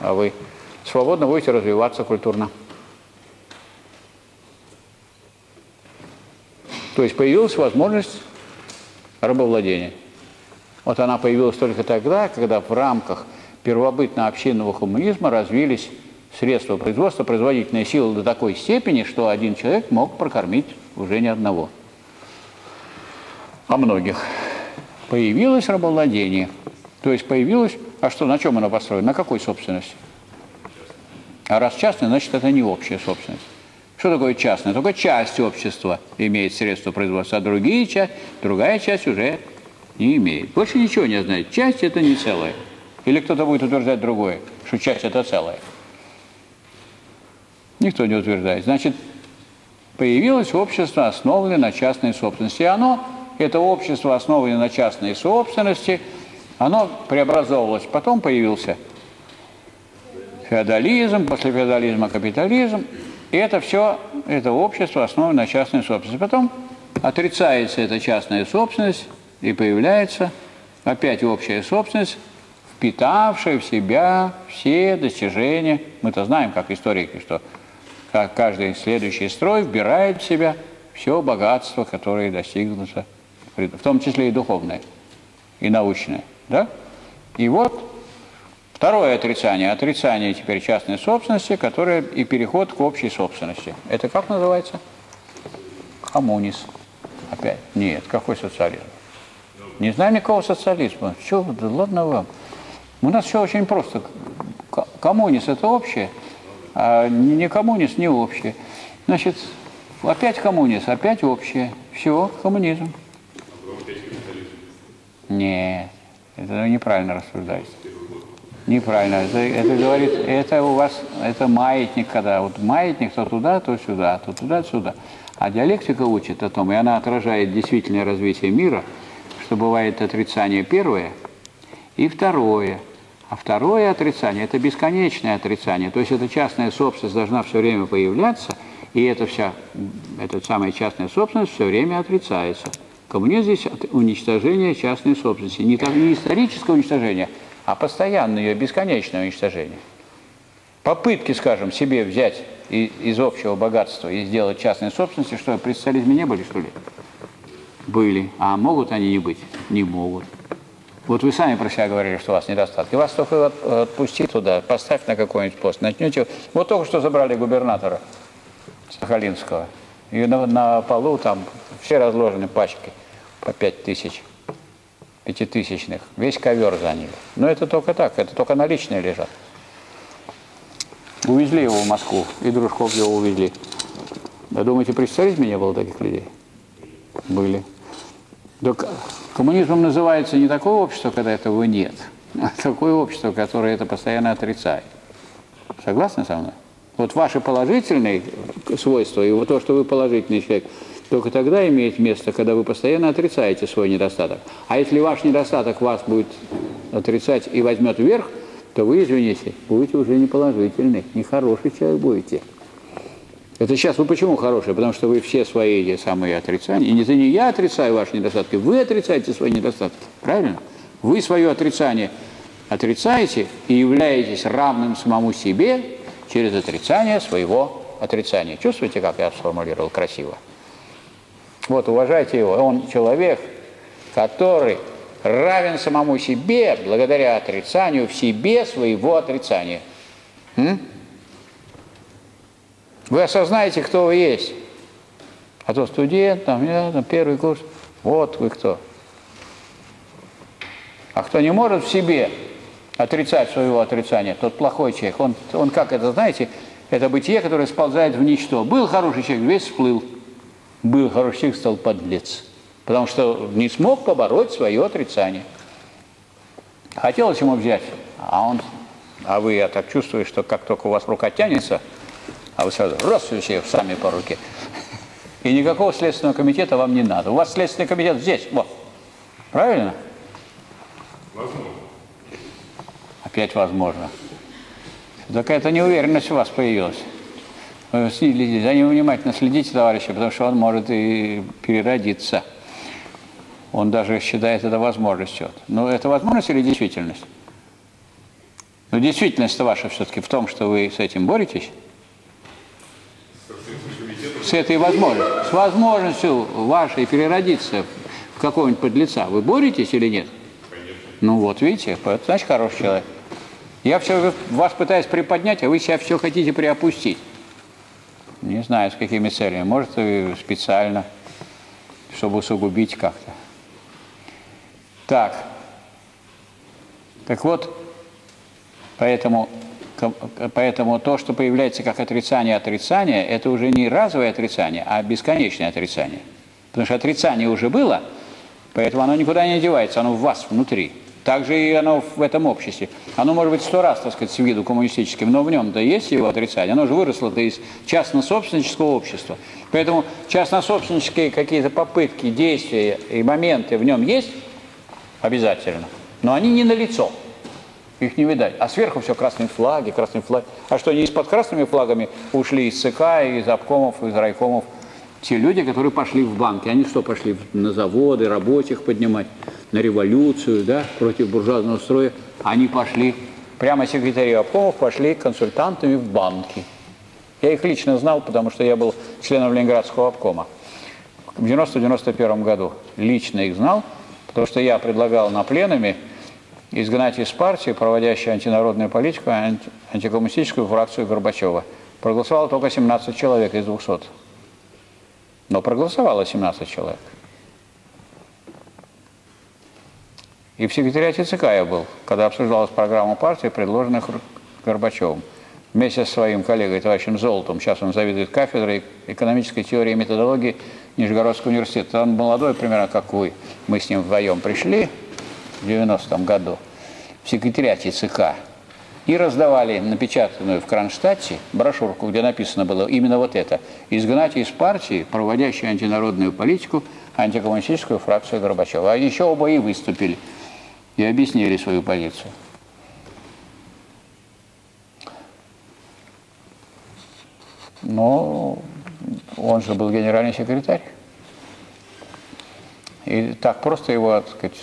а вы свободно будете развиваться культурно. То есть появилась возможность рабовладения. Вот она появилась только тогда, когда в рамках первобытно-общинного коммунизма развились средства производства, производительная сила до такой степени, что один человек мог прокормить уже не одного, а многих. Появилось рабовладение. То есть появилось... А что, на чем оно построено? На какой собственности? А раз частное, значит, это не общая собственность. Что такое частное? Только часть общества имеет средства производства, а другие часть, другая часть уже не имеет. Больше ничего не знает. Часть – это не целое. Или кто-то будет утверждать другое, что часть – это целое. Никто не утверждает. Значит, появилось общество, основанное на частной собственности. И оно, это общество, основанное на частной собственности, оно преобразовывалось. Потом появился феодализм, после феодализма капитализм. И это все, это общество основано на частной собственности. Потом отрицается эта частная собственность, и появляется опять общая собственность, впитавшая в себя все достижения. Мы-то знаем, как историки, что каждый следующий строй вбирает в себя все богатство, которое достигнуто, в том числе и духовное, и научное. Да? И вот второе отрицание. Отрицание теперь частной собственности, которое и переход к общей собственности. Это как называется? Коммунизм. Опять? Нет, какой социализм? Не знаю никакого социализма. Все, да ладно вам. У нас все очень просто. Коммунизм – это общее, а не коммунизм – не общее. Значит, опять коммунизм, опять общее. Все, коммунизм. Нет. Это неправильно рассуждается. Неправильно. Это, это говорит, это у вас, это маятник, когда вот маятник то туда, то сюда, то туда, то сюда. А диалектика учит о том, и она отражает действительное развитие мира, что бывает отрицание первое и второе. А второе отрицание – это бесконечное отрицание. То есть эта частная собственность должна все время появляться, и эта вся, эта самая частная собственность все время отрицается. Коммунизм здесь уничтожение частной собственности. Не, не историческое уничтожение, а постоянное ее бесконечное уничтожение. Попытки, скажем, себе взять из общего богатства и сделать частной собственности, что, при социализме не были, что ли? Были. А могут они не быть? Не могут. Вот вы сами про себя говорили, что у вас недостатки. Вас только отпусти туда, поставь на какой-нибудь пост, начнете. Вот только что забрали губернатора Сахалинского. И на, на полу там все разложены пачки по пять тысяч, пятитысячных. Весь ковер заняли. Но это только так, это только наличные лежат. Увезли его в Москву, и дружков его увезли. Да думаете, при социализме не было таких людей? Были. Так коммунизмом называется не такое общество, когда этого нет, а такое общество, которое это постоянно отрицает. Согласны со мной? Вот ваши положительные свойства и вот то, что вы положительный человек, только тогда имеет место, когда вы постоянно отрицаете свой недостаток. А если ваш недостаток вас будет отрицать и возьмет вверх, то вы, извините, будете уже не положительный, не хороший человек будете. Это сейчас вы почему хорошие? Потому что вы все свои эти самые отрицания. И не за не я отрицаю ваши недостатки, вы отрицаете свои недостатки. Правильно? Вы свое отрицание отрицаете и являетесь равным самому себе через отрицание своего отрицания. Чувствуете, как я сформулировал красиво? Вот, уважайте его. Он человек, который равен самому себе благодаря отрицанию в себе своего отрицания. М? Вы осознаете, кто вы есть. А то студент, там, я, там первый курс. Вот вы кто. А кто не может в себе отрицать своего отрицания, тот плохой человек. Он, он как это, знаете, это бытие, которое сползает в ничто. Был хороший человек, весь всплыл. Был хороший человек, стал подлец. Потому что не смог побороть свое отрицание. Хотелось ему взять, а он... А вы, я так чувствую, что как только у вас рука тянется... А вы сразу раз все сами по руке. И никакого следственного комитета вам не надо. У вас следственный комитет здесь, вот. Правильно? Возможно. Опять возможно. Какая-то неуверенность у вас появилась. Вы следите, за ним внимательно следите, товарищи, потому что он может и переродиться. Он даже считает это возможностью. Но это возможность или действительность? Но действительность-то ваша все-таки в том, что вы с этим боретесь. С этой возможностью, с возможностью вашей переродиться в какого-нибудь подлеца, вы боретесь или нет? Конечно. Ну вот, видите, значит, хороший человек. Я все вас пытаюсь приподнять, а вы себя все хотите приопустить. Не знаю, с какими целями. Может, и специально, чтобы усугубить как-то. Так. Так вот, поэтому... Поэтому то, что появляется как отрицание отрицания, это уже не разовое отрицание, а бесконечное отрицание. Потому что отрицание уже было, поэтому оно никуда не девается, оно в вас внутри. Также и оно в этом обществе. Оно может быть сто раз, так сказать, с виду коммунистическим, но в нем-то есть его отрицание. Оно же выросло-то из частно-собственнического общества. Поэтому частно-собственнические какие-то попытки, действия и моменты в нем есть обязательно, но они не налицо. Их не видать. А сверху все красные флаги, красные флаги. А что, не из-под красными флагами ушли из ЦК, из обкомов, из райкомов? Те люди, которые пошли в банки. Они что, пошли на заводы, рабочих поднимать, на революцию, да, против буржуазного строя? Они пошли, прямо секретари обкомов пошли консультантами в банки. Я их лично знал, потому что я был членом Ленинградского обкома. В девяносто-девяносто первом году лично их знал, потому что я предлагал на пленуме изгнать из партии, проводящей антинародную политику, анти антикоммунистическую фракцию Горбачева. Проголосовало только семнадцать человек из двухсот. Но проголосовало семнадцать человек. И в секретариате ЦК я был, когда обсуждалась программа партии, предложенная Горбачевым. Вместе со своим коллегой, товарищем Золотом, сейчас он заведует кафедрой экономической теории и методологии Нижегородского университета. Он молодой, примерно как вы. Мы с ним вдвоем пришли в девяностом году в секретариате ЦК и раздавали напечатанную в Кронштадте брошюрку, где написано было именно вот это: «Изгнать из партии, проводящей антинародную политику, антикоммунистическую фракцию Горбачева». А еще оба и выступили и объяснили свою позицию. но он же был генеральный секретарь. И так просто его, так сказать,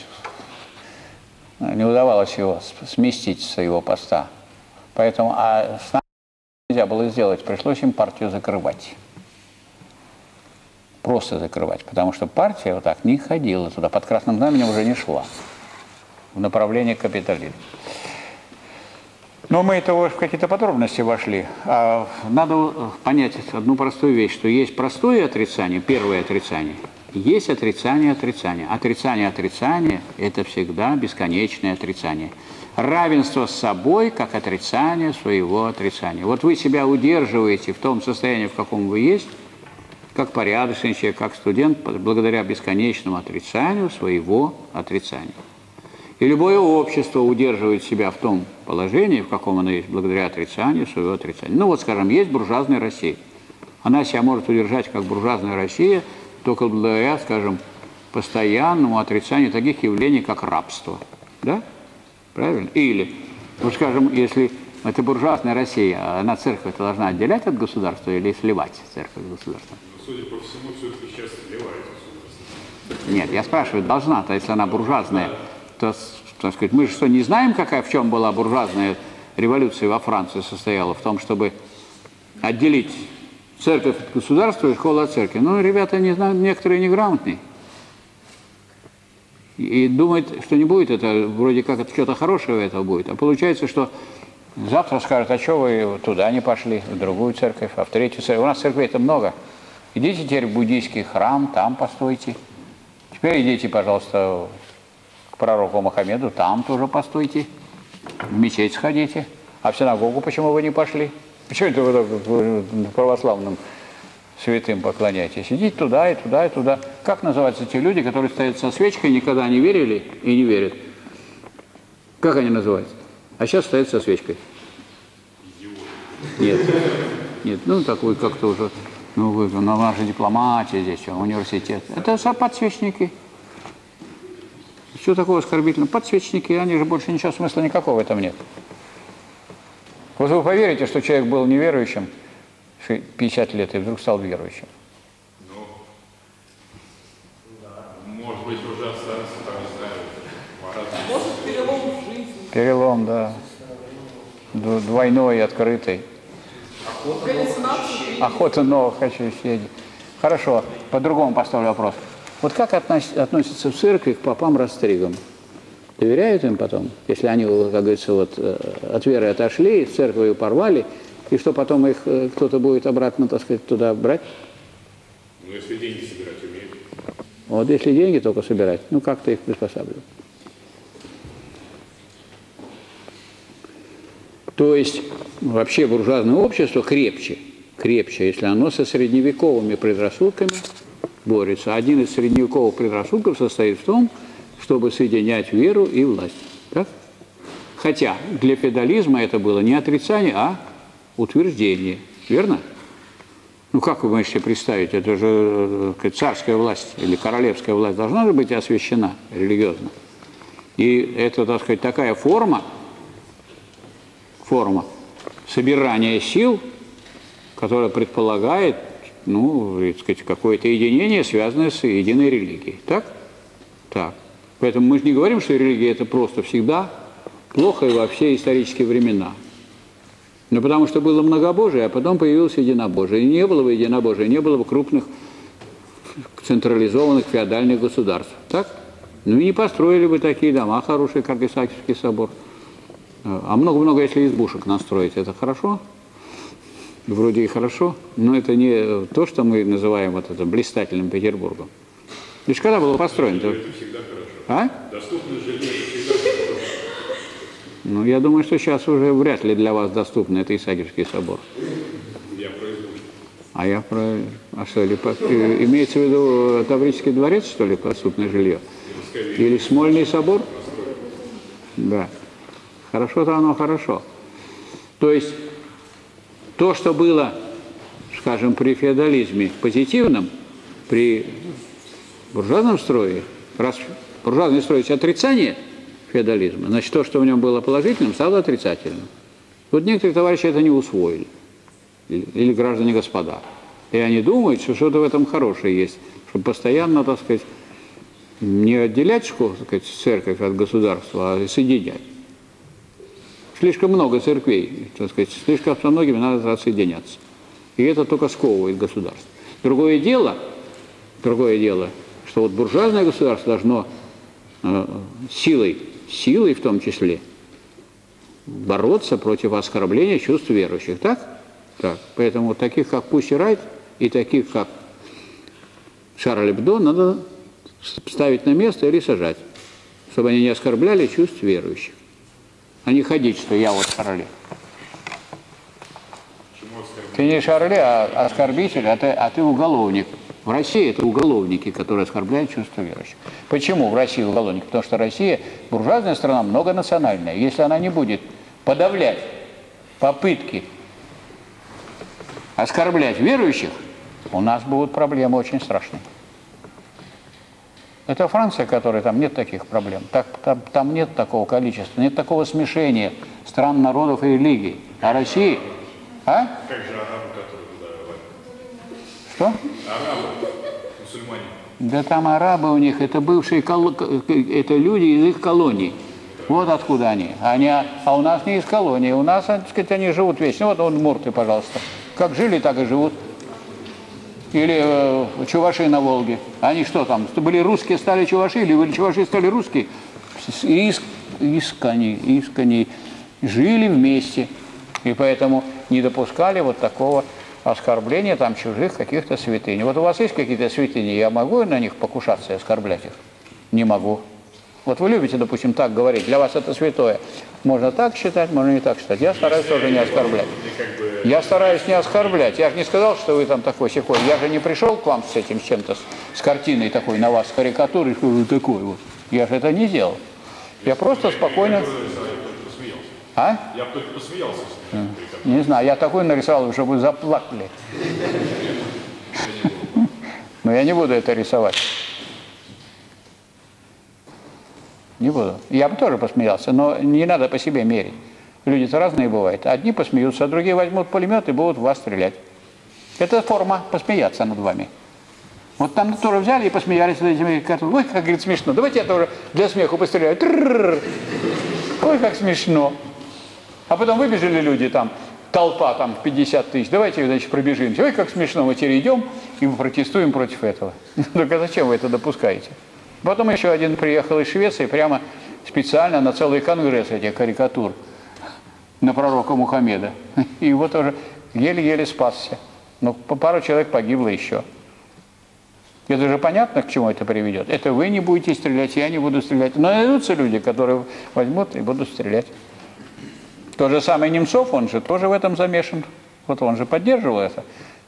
не удавалось его сместить с его поста. Поэтому а с нами нельзя было сделать, пришлось им партию закрывать. Просто закрывать, потому что партия вот так не ходила туда, под красным знаменем уже не шла в направлении капитализма. Но мы это в какие-то подробности вошли. А надо понять одну простую вещь, что есть простое отрицание, первое отрицание, есть отрицание отрицания. Отрицание отрицания – это всегда бесконечное отрицание. Равенство с собой, как отрицание своего отрицания. Вот вы себя удерживаете в том состоянии, в каком вы есть, как порядочный человек, как студент, благодаря бесконечному отрицанию своего отрицания. И любое общество удерживает себя в том положении, в каком оно есть, благодаря отрицанию своего отрицания. Ну вот, скажем, есть буржуазная Россия. Она себя может удержать как буржуазная Россия только благодаря, скажем, постоянному отрицанию таких явлений, как рабство. Да? Правильно? Или, ну скажем, если это буржуазная Россия, она церковь-то должна отделять от государства или сливать церковь с государством? Судя по всему, все-таки сейчас сливает государство. Нет, я спрашиваю, должна-то, если она буржуазная, то, так сказать, мы же что, не знаем, какая, в чем была буржуазная революция во Франции состояла? В том, чтобы отделить церковь от государства и школу от церкви. Ну, ребята, не знают, некоторые неграмотные. И думают, что не будет это, вроде как это что-то хорошего этого будет. А получается, что завтра скажут, а что вы туда не пошли, в другую церковь, а в третью церковь. У нас церквей-то много. Идите теперь в буддийский храм, там постойте. Теперь идите, пожалуйста, пророку Мухаммеду, там тоже постойте, в мечеть сходите. А в синагогу почему вы не пошли? Почему это вы православным святым поклоняетесь? Идите туда и туда и туда. Как называются те люди, которые стоят со свечкой, никогда не верили и не верят? Как они называются? А сейчас стоят со свечкой. Нет. Нет, ну такой как-то уже, ну вы, ну, у нас же дипломатия здесь, университет. Это подсвечники. Что такого оскорбительного? Подсвечники, они же больше ничего, смысла никакого в этом нет. Вот вы поверите, что человек был неверующим пятьдесят лет и вдруг стал верующим? Ну, может быть, уже остаться, там, не знаю. Может, перелом в жизни. Перелом, да. Двойной и открытый. Охота новых ощущений. Хорошо, по-другому поставлю вопрос. Вот как относятся в церкви к попам-растригам? Доверяют им потом? Если они, как говорится, вот, от веры отошли, из церкви ее порвали, и что потом их кто-то будет обратно, так сказать, туда брать? Ну, если деньги собирать умеют. Вот если деньги только собирать, ну как-то их приспосабливают. То есть вообще буржуазное общество крепче, крепче, если оно со средневековыми предрассудками борется. Один из средневековых предрассудков состоит в том, чтобы соединять веру и власть. Так? Хотя для феодализма это было не отрицание, а утверждение. Верно? Ну как вы можете представить, это же царская власть или королевская власть должна же быть освящена религиозно. И это, так сказать, такая форма, форма собирания сил, которая предполагает, ну, так сказать, какое-то единение, связанное с единой религией. Так? Так. Поэтому мы же не говорим, что религия – это просто всегда плохо и во все исторические времена. Но потому что было многобожие, а потом появилось единобожие. И не было бы единобожия, не было бы крупных централизованных феодальных государств. Так? Ну и не построили бы такие дома хорошие, как Исаакиевский собор. А много-много, если избушек настроить, это хорошо? Вроде и хорошо, но это не то, что мы называем вот это блистательным Петербургом. Лишь когда было построено? Это всегда хорошо. А? Доступное жилье всегда хорошо. Ну, я думаю, что сейчас уже вряд ли для вас доступно это Исаакиевский собор. Я произвожу. А я про... А что, или по... имеется в виду Таврический дворец, что ли, доступное жилье? Или Смольный собор? Да. Хорошо-то оно хорошо. То есть... То, что было, скажем, при феодализме позитивном, при буржуазном строе, раз буржуазный строй есть отрицание феодализма, значит, то, что в нем было положительным, стало отрицательным. Вот некоторые товарищи это не усвоили. или граждане господа. И они думают, что что-то в этом хорошее есть, чтобы постоянно, так сказать, не отделять школу, так сказать, церковь от государства, а соединять. Слишком много церквей, так сказать, слишком со многими надо отсоединяться. И это только сковывает государство. Другое дело, другое дело, что вот буржуазное государство должно э, силой, силой в том числе, бороться против оскорбления чувств верующих. Так? Так. Поэтому таких, как Пусси Райт, и таких, как Шарль Лебдо, надо ставить на место или сажать, чтобы они не оскорбляли чувств верующих. А не ходить, что я вот Шарль. Ты не Шарль, а оскорбитель, а ты, а ты уголовник. В России это уголовники, которые оскорбляют чувства верующих. Почему в России уголовники? Потому что Россия, буржуазная страна, многонациональная. Если она не будет подавлять попытки оскорблять верующих, у нас будут проблемы очень страшные. Это Франция, которой там нет таких проблем. Так, там, там нет такого количества, нет такого смешения стран, народов и религий. А России... А? Как же арабы, которые туда валят? Что? Арабы, мусульмане. Да там арабы у них, это бывшие кол... это люди из их колоний. Вот откуда они. они. А у нас не из колонии, у нас, так сказать, они живут вечно. Вот он, мурты, пожалуйста. Как жили, так и живут. Или э, чуваши на Волге. Они что там, были русские, стали чуваши, или были чуваши, стали русские? Иск... Искренне, искренне жили вместе. И поэтому не допускали вот такого оскорбления там чужих каких-то святынь. Вот у вас есть какие-то святыни, я могу на них покушаться и оскорблять их? Не могу. Вот вы любите, допустим, так говорить, для вас это святое. Можно так считать, можно не так считать. Я стараюсь тоже не оскорблять. Я стараюсь не оскорблять. Я же не сказал, что вы там такой-сякой. Я же не пришел к вам с этим с чем-то, с картиной такой на вас, с карикатурой, что вы такой вот. Я же это не делал. Я просто спокойно... А? Я бы только посмеялся. Не знаю, я такой нарисовал, чтобы вы заплакали. Но я не буду это рисовать. Не буду. Я бы тоже посмеялся, но не надо по себе мерить. Люди-то разные бывают. Одни посмеются, а другие возьмут пулемет и будут в вас стрелять. Это форма посмеяться над вами. Вот там тоже взяли и посмеялись над этими картинами. Ой, как, говорит, смешно. Давайте я тоже для смеха постреляю. Ой, как смешно. А потом выбежали люди, там, толпа, там, пятьдесят тысяч, давайте, значит, пробежимся. Ой, как смешно, мы теперь идем и мы протестуем против этого. Только зачем вы это допускаете? Потом еще один приехал из Швеции, прямо специально на целый конгресс этих карикатур на пророка Мухаммеда. И вот уже еле-еле спасся. Но пару человек погибло еще. Это же понятно, к чему это приведет. Это вы не будете стрелять, я не буду стрелять. Но найдутся люди, которые возьмут и будут стрелять. То же самое Немцов, он же тоже в этом замешан. Вот он же поддерживал это.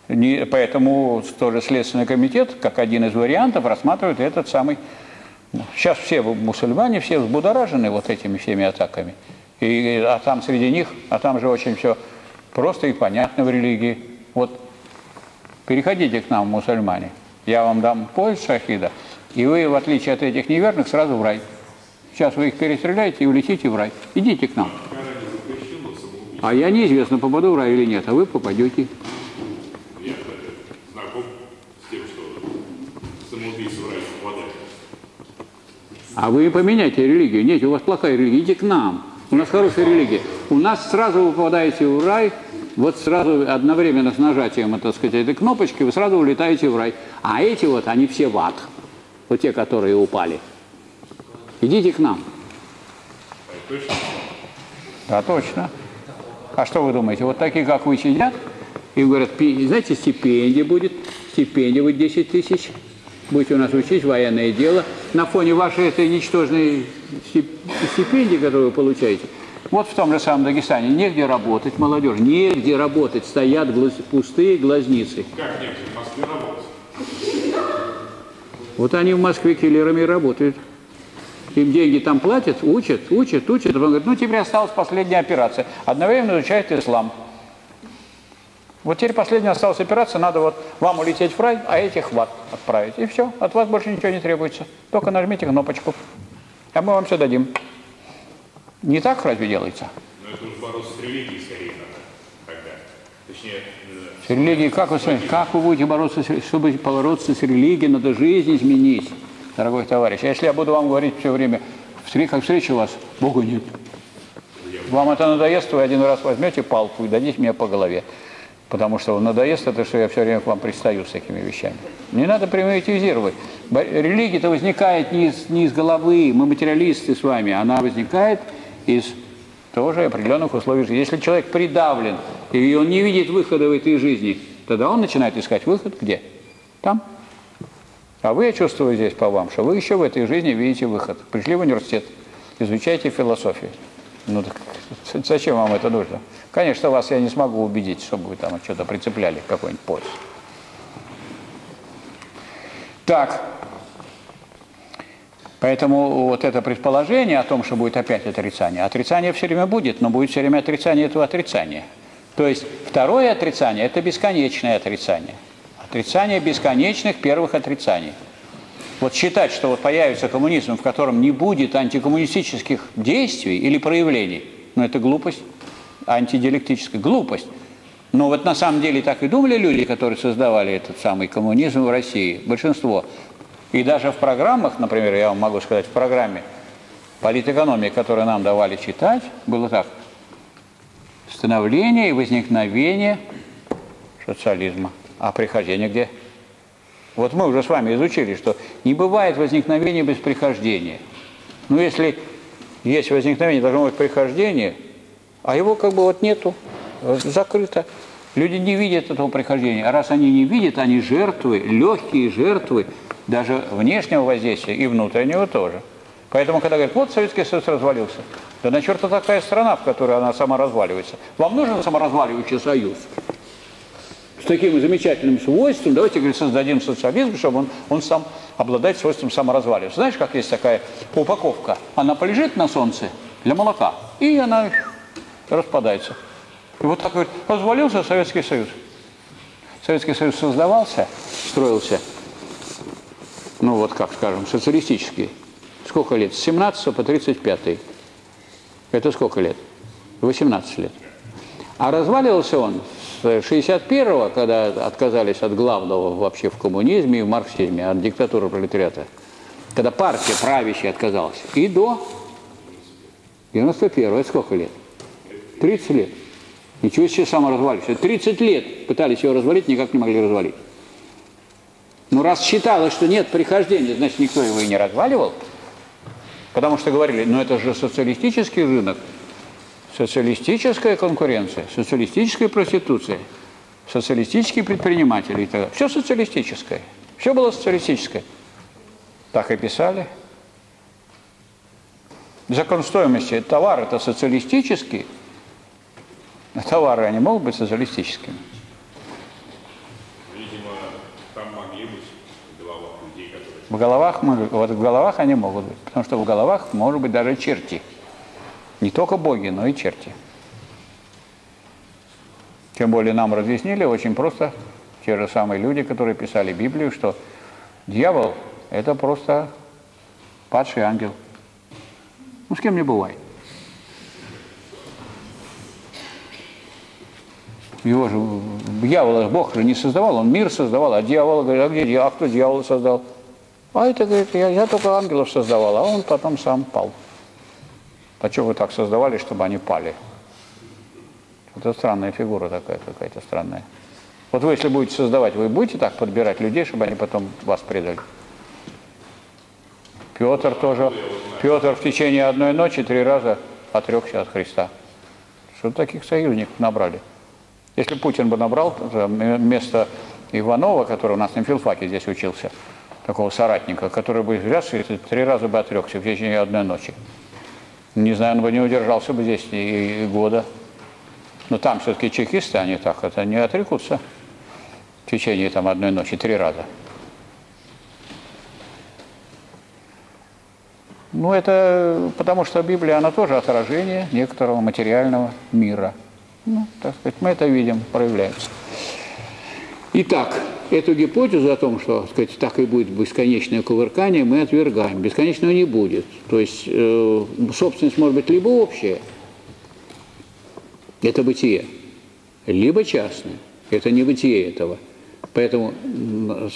Не, поэтому тоже Следственный комитет, как один из вариантов, рассматривает этот самый... Сейчас все мусульмане, все взбудоражены вот этими всеми атаками. И, а там среди них, а там же очень все просто и понятно в религии. Вот переходите к нам, мусульмане. Я вам дам пояс шахида, и вы, в отличие от этих неверных, сразу в рай. Сейчас вы их перестреляете и улетите в рай. Идите к нам. А я неизвестно, попаду в рай или нет, а вы попадете. Я знаком с тем, что самоубийцы в рай попадают. А вы поменяйте религию. Нет, у вас плохая религия. Идите к нам. У нас хорошая религия. У нас сразу вы попадаете в рай. Вот сразу одновременно с нажатием, так сказать, этой кнопочки вы сразу улетаете в рай. А эти вот, они все в ад. Вот те, которые упали. Идите к нам. Да, точно. А что вы думаете? Вот такие, как вы, сидят и говорят, знаете, стипендия будет, стипендия будет десять тысяч. Будете у нас учить военное дело. На фоне вашей этой ничтожной стипендии, которую вы получаете, вот в том же самом Дагестане негде работать, молодежь, негде работать, стоят глаз... пустые глазницы. Как негде? В Москве работать. Вот они в Москве киллерами работают. Им деньги там платят, учат, учат, учат. Он говорит, ну теперь осталась последняя операция. Одновременно изучает ислам. Вот теперь последняя осталась операция, надо вот вам улететь в рай, а этих в ад отправить. И все, от вас больше ничего не требуется. Только нажмите кнопочку, а мы вам все дадим. Не так разве делается? Но это уж бороться с религией скорее надо тогда. Точнее, с религией, как вы, как вы будете бороться, чтобы бороться с религией, надо жизнь изменить, дорогой товарищ. А если я буду вам говорить все время, как встречу вас, Бога нет. Вам это надоест, вы один раз возьмете палку и дадите мне по голове. Потому что надоест это, что я все время к вам пристаю с такими вещами. Не надо примитивизировать. Религия-то возникает не из, не из головы, мы материалисты с вами, она возникает из тоже определенных условий жизни. Если человек придавлен, и он не видит выхода в этой жизни, тогда он начинает искать выход где? Там. А вы, я чувствую здесь по вам, что вы еще в этой жизни видите выход. Пришли в университет, изучайте философию. Ну так зачем вам это нужно? Конечно, вас я не смогу убедить, чтобы вы там что-то прицепляли к какой-нибудь пользе. Так. Поэтому вот это предположение о том, что будет опять отрицание. Отрицание все время будет, но будет все время отрицание этого отрицания. То есть второе отрицание – это бесконечное отрицание. Отрицание бесконечных первых отрицаний. Вот считать, что вот появится коммунизм, в котором не будет антикоммунистических действий или проявлений, ну это глупость, антидиалектическая глупость. Но вот на самом деле так и думали люди, которые создавали этот самый коммунизм в России, большинство. И даже в программах, например, я вам могу сказать, в программе политэкономии, которую нам давали читать, было так. Становление и возникновение социализма. А прихождение где? Вот мы уже с вами изучили, что не бывает возникновения без прихождения. Ну, если есть возникновение, должно быть прихождение, а его как бы вот нету, закрыто. Люди не видят этого прихождения. А раз они не видят, они жертвы, легкие жертвы, даже внешнего воздействия и внутреннего тоже. Поэтому, когда говорят, вот Советский Союз развалился, да на черта такая страна, в которой она сама разваливается. Вам нужен саморазваливающий союз? С таким замечательным свойством, давайте, говорит, создадим социализм, чтобы он, он сам обладает свойством саморазваливаться. Знаешь, как есть такая упаковка? Она полежит на солнце для молока, и она распадается. И вот так, говорит, развалился Советский Союз. Советский Союз создавался, строился, ну вот как, скажем, социалистический. Сколько лет? С семнадцатого по тридцать пятый. Это сколько лет? восемнадцать лет. А разваливался он с шестьдесят первого, когда отказались от главного вообще в коммунизме и в марксизме, от диктатуры пролетариата, когда партия правящая отказалась, и до девяносто первого. Это сколько лет? тридцать лет. Ничего себе, саморазваливался. тридцать лет пытались его развалить, никак не могли развалить. Ну, раз считалось, что нет прихождения, значит, никто его и не разваливал. Потому что говорили, ну, это же социалистический рынок, социалистическая конкуренция, социалистическая проституция, социалистические предприниматели и так далее. Все социалистическое. Все было социалистическое. Так и писали. Закон стоимости. Товары-то социалистические. Товары, они могут быть социалистическими. В головах, вот в головах они могут быть, потому что в головах может быть даже черти. Не только боги, но и черти. Тем более нам разъяснили очень просто те же самые люди, которые писали Библию, что дьявол – это просто падший ангел. Ну, с кем не бывает. Его же, дьявола Бог же не создавал, он мир создавал, а дьявол, говорит, а где дьявол, а кто дьявола создал? А это, говорит, я, я только ангелов создавал, а он потом сам пал. А что вы так создавали, чтобы они пали? Это странная фигура такая, какая-то странная. Вот вы, если будете создавать, вы будете так подбирать людей, чтобы они потом вас предали? Петр тоже, Петр в течение одной ночи три раза отрекся от Христа. Что таких союзников набрали? Если Путин бы набрал вместо Иванова, который у нас на филфаке здесь учился, такого соратника, который бы раз и три раза бы отрекся в течение одной ночи. Не знаю, он бы не удержался бы здесь и, и года. Но там все-таки чекисты, они так это не отрекутся в течение там, одной ночи три раза. Ну, это потому что Библия, она тоже отражение некоторого материального мира. Ну, так сказать, мы это видим, проявляется. Итак, эту гипотезу о том, что, так сказать, так и будет бесконечное кувыркание, мы отвергаем. Бесконечного не будет. То есть э, собственность может быть либо общая, это бытие, либо частное. Это не бытие этого. Поэтому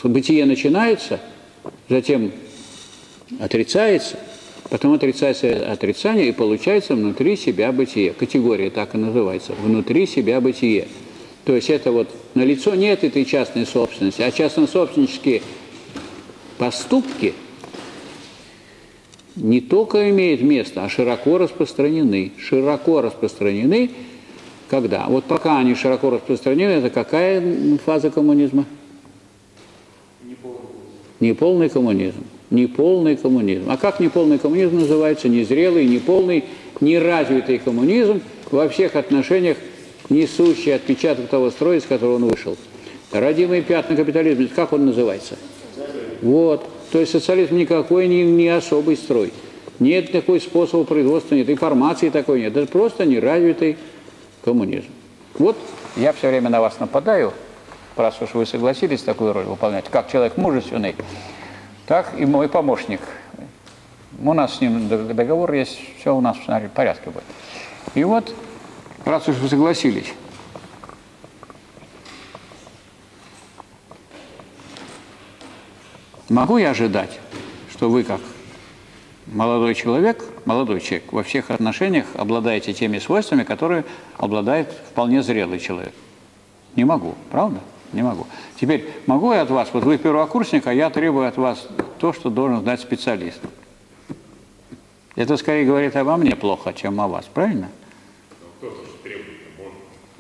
бытие начинается, затем отрицается, потом отрицается отрицание, и получается внутри себя бытие. Категория так и называется. Внутри себя бытие. То есть это вот налицо нет этой частной собственности, а частнособственнические поступки не только имеют место, а широко распространены. Широко распространены когда? Вот пока они широко распространены, это какая фаза коммунизма? Неполный коммунизм. Неполный коммунизм. А как неполный коммунизм называется? Незрелый, неполный, неразвитый коммунизм во всех отношениях, несущий отпечаток того строя, из которого он вышел. Родимые пятна капитализма, как он называется? Вот. То есть социализм никакой не, не особый строй. Нет такой способа производства, нет информации такой нет. Это просто неразвитый коммунизм. Вот я все время на вас нападаю, раз уж вы согласились такую роль выполнять, как человек мужественный, так и мой помощник. У нас с ним договор есть, все у нас в порядке будет. И вот, раз уж вы согласились, могу я ожидать, что вы, как молодой человек, молодой человек, во всех отношениях обладаете теми свойствами, которые обладает вполне зрелый человек? Не могу, правда? Не могу. Теперь могу я от вас, вот вы первокурсник, а я требую от вас то, что должен знать специалист. Это скорее говорит обо мне плохо, чем о вас, правильно?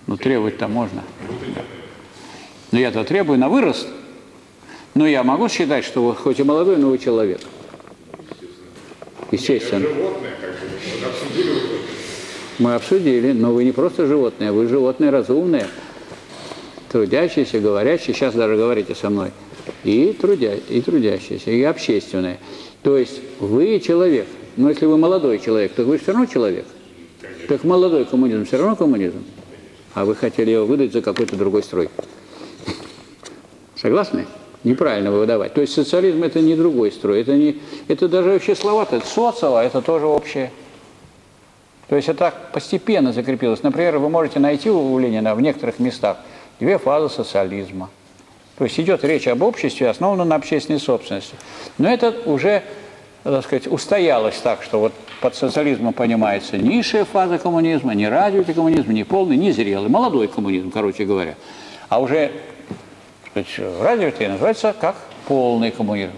Ну, требовать-то можно. Но я-то требую на вырост. Но я могу считать, что вы хоть и молодой, но вы человек. Естественно. Нет, животное, как бы, мы обсудили. Мы обсудили, но вы не просто животное, вы животное разумное, трудящееся, говорящее, сейчас даже говорите со мной, и, трудя, и трудящееся, и общественное. То есть вы человек, но если вы молодой человек, то вы все равно человек. Конечно. Так молодой коммунизм все равно коммунизм, а вы хотели его выдать за какой-то другой строй. Согласны? Неправильно выдавать. То есть социализм – это не другой строй, это, не, это даже вообще слова-то, социала – это тоже общее. То есть это так постепенно закрепилось. Например, вы можете найти у Ленина в некоторых местах две фазы социализма. То есть идет речь об обществе, основанном на общественной собственности. Но это уже, так сказать, устоялось так, что вот под социализмом понимается низшая фаза коммунизма, не развитый коммунизм, не полный, не зрелый, молодой коммунизм, короче говоря. А уже развитый называется как полный коммунизм.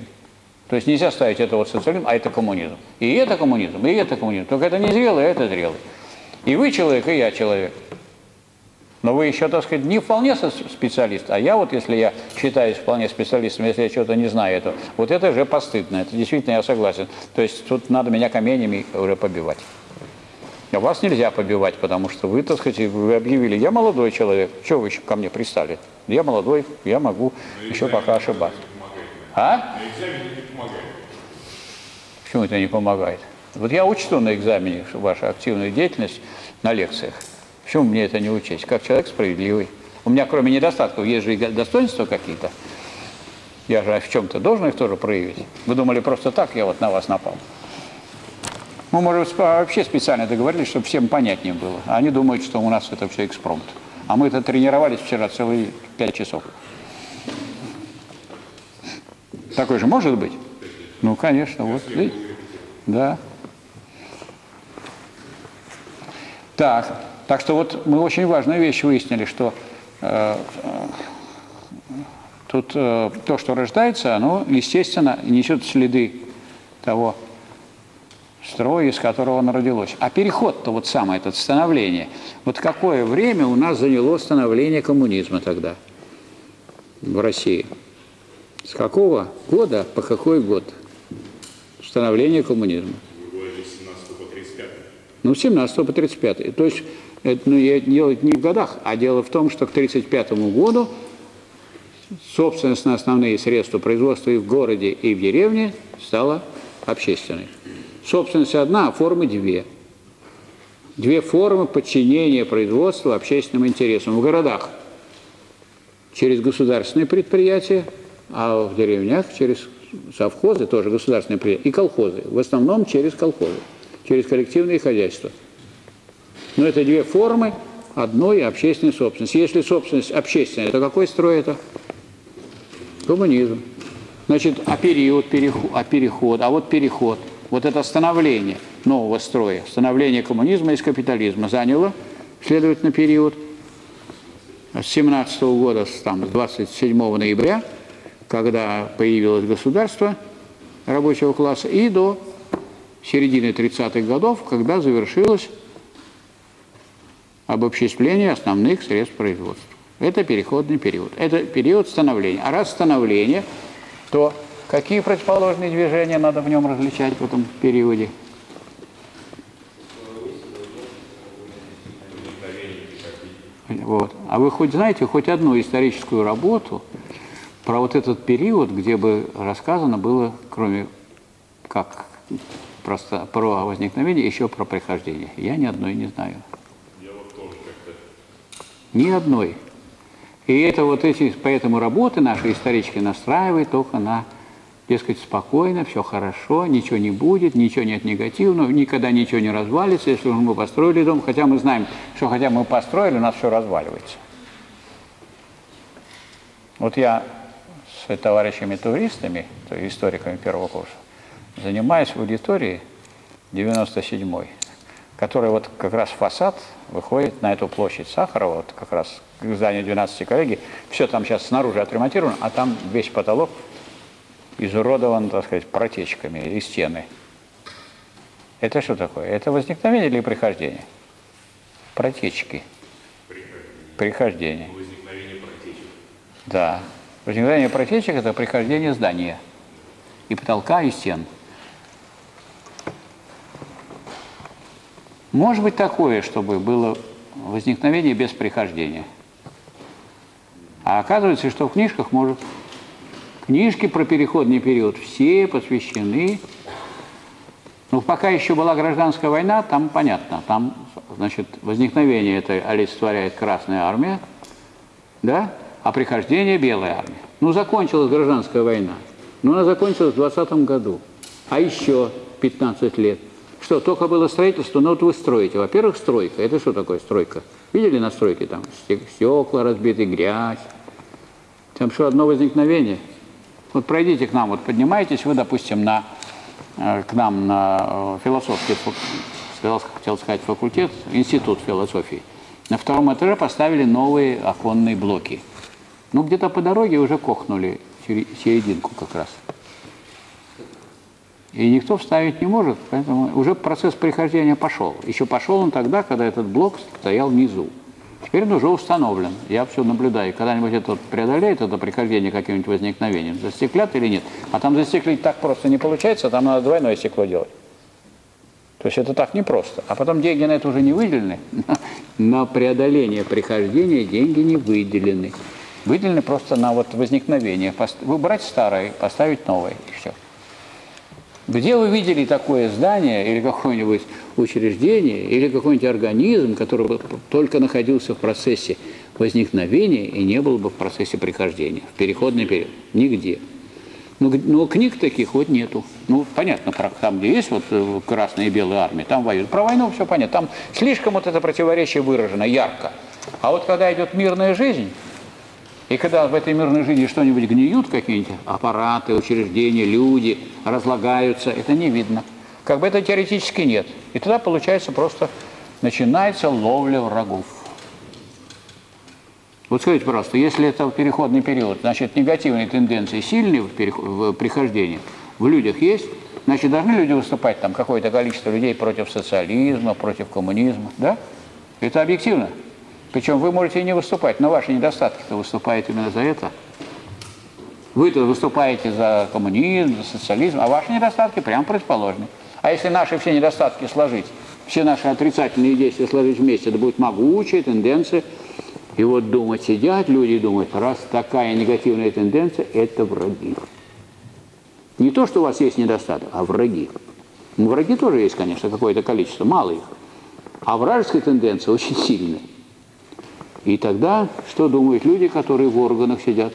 То есть нельзя ставить это вот социализм, а это коммунизм. И это коммунизм, и это коммунизм. Только это не зрелый, а это зрелый. И вы человек, и я человек. Но вы еще, так сказать, не вполне специалист. А я вот, если я считаюсь вполне специалистом, если я чего-то не знаю, это, вот это же постыдно. Это действительно я согласен. То есть тут надо меня каменями уже побивать. А вас нельзя побивать, потому что вы, так сказать, вы объявили, я молодой человек. Чего вы еще ко мне пристали? Я молодой, я могу но еще пока ошибаться. А? На экзамене не помогает. Почему это не помогает? Вот я учту на экзамене вашу активную деятельность на лекциях. Почему мне это не учесть? Как человек справедливый. У меня кроме недостатков есть же и достоинства какие-то. Я же в чем-то должен их тоже проявить. Вы думали, просто так я вот на вас напал? Мы, может, вообще специально договорились, чтобы всем понятнее было. Они думают, что у нас это все экспромт. А мы это тренировались вчера целые пять часов. Такой же может быть? Ну, конечно, вот. Да. Так. Так что вот мы очень важную вещь выяснили, что э, тут э, то, что рождается, оно, естественно, несет следы того строя, из которого оно родилось. А переход-то вот сам этот, становление. Вот какое время у нас заняло становление коммунизма тогда в России? С какого года по какой год становление коммунизма? Вы говорили с семнадцатого по тридцать пятый. Ну, с семнадцатого по тридцать пятый. То есть это, ну, дело не в годах, а дело в том, что к тридцать пятому году собственность на основные средства производства и в городе, и в деревне стала общественной. Собственность одна, а формы две. Две формы подчинения производства общественным интересам. В городах через государственные предприятия, а в деревнях через совхозы, тоже государственные предприятия, и колхозы. В основном через колхозы, через коллективные хозяйства. Но это две формы одной общественной собственности. Если собственность общественная, то какой строй это? Коммунизм. Значит, а период, переход, а переход, а вот переход, вот это становление нового строя, становление коммунизма из капитализма заняло, следовательно, период с семнадцатого года, там, с двадцать седьмого ноября, когда появилось государство рабочего класса, и до середины тридцатых годов, когда завершилось обобществление основных средств производства. Это переходный период, это период становления. А раз становление, то какие противоположные движения надо в нем различать в этом периоде? Вот. А вы хоть знаете хоть одну историческую работу про вот этот период, где бы рассказано было, кроме как просто про возникновение, еще про прихождение? Я ни одной не знаю. Я вот тоже как-то... Ни одной. И это вот эти, поэтому работы наши исторически настраивают только на, дескать, спокойно, все хорошо, ничего не будет, ничего нет негативного, никогда ничего не развалится, если мы построили дом, хотя мы знаем, что хотя мы построили, у нас все разваливается. Вот я с товарищами-туристами, то есть историками первого курса, занимаюсь в аудитории девяносто седьмой, который вот как раз фасад выходит на эту площадь Сахарова, вот как раз к зданию двенадцатой коллегии. Все там сейчас снаружи отремонтировано, а там весь потолок изуродован, так сказать, протечками и стены. Это что такое? Это возникновение или прихождение? Протечки. Прихождение. Прихождение. Возникновение протечек. Да. Возникновение протечек – это прихождение здания. И потолка, и стен. Может быть такое, чтобы было возникновение без прихождения. А оказывается, что в книжках может... Книжки про переходный период все посвящены... Ну, пока еще была гражданская война, там понятно. Там, значит, возникновение это олицетворяет Красная армия, да? А прихождение – Белая армия. Ну, закончилась гражданская война. Но она закончилась в двадцатом году. А еще пятнадцать лет. Что, только было строительство, но вот вы строите. Во-первых, стройка. Это что такое стройка? Видели на стройке там стекла разбиты, грязь? Там что, одно возникновение? Вот пройдите к нам, вот поднимаетесь вы, допустим, на, к нам на философский, хотел сказать, факультет, институт философии. На втором этаже поставили новые оконные блоки. Ну, где-то по дороге уже кохнули серединку как раз. И никто вставить не может, поэтому уже процесс прихождения пошел. Еще пошел он тогда, когда этот блок стоял внизу. Теперь он уже установлен. Я все наблюдаю. Когда-нибудь это преодолеет, это прихождение каким-нибудь возникновением, застеклят или нет. А там застеклить так просто не получается, там надо двойное стекло делать. То есть это так непросто. А потом деньги на это уже не выделены. На преодоление прихождения деньги не выделены. Выделены просто на вот возникновение. Выбрать старое, поставить новое. И все. Где вы видели такое здание или какое-нибудь учреждение, или какой-нибудь организм, который бы только находился в процессе возникновения и не был бы в процессе прихождения, в переходный период? Нигде. Но, но книг таких вот нету. Ну, понятно, там, где есть вот Красная и Белая армия, там воюют. Про войну все понятно. Там слишком вот это противоречие выражено ярко. А вот когда идет мирная жизнь... И когда в этой мирной жизни что-нибудь гниют, какие-нибудь аппараты, учреждения, люди разлагаются, это не видно. Как бы это теоретически нет. И тогда получается просто начинается ловля врагов. Вот скажите, просто, если это переходный период, значит, негативные тенденции сильные в, переход, в прихождении, в людях есть, значит, должны люди выступать, там, какое-то количество людей против социализма, против коммунизма, да? Это объективно. Причем вы можете и не выступать, но ваши недостатки-то выступают именно за это. Вы-то выступаете за коммунизм, за социализм, а ваши недостатки прямо предположены. А если наши все недостатки сложить, все наши отрицательные действия сложить вместе, это будет могучая тенденция. И вот думать, сидят люди и думают, раз такая негативная тенденция, это враги. Не то, что у вас есть недостаток, а враги. Ну, враги тоже есть, конечно, какое-то количество, мало их. А вражеская тенденция очень сильная. И тогда, что думают люди, которые в органах сидят?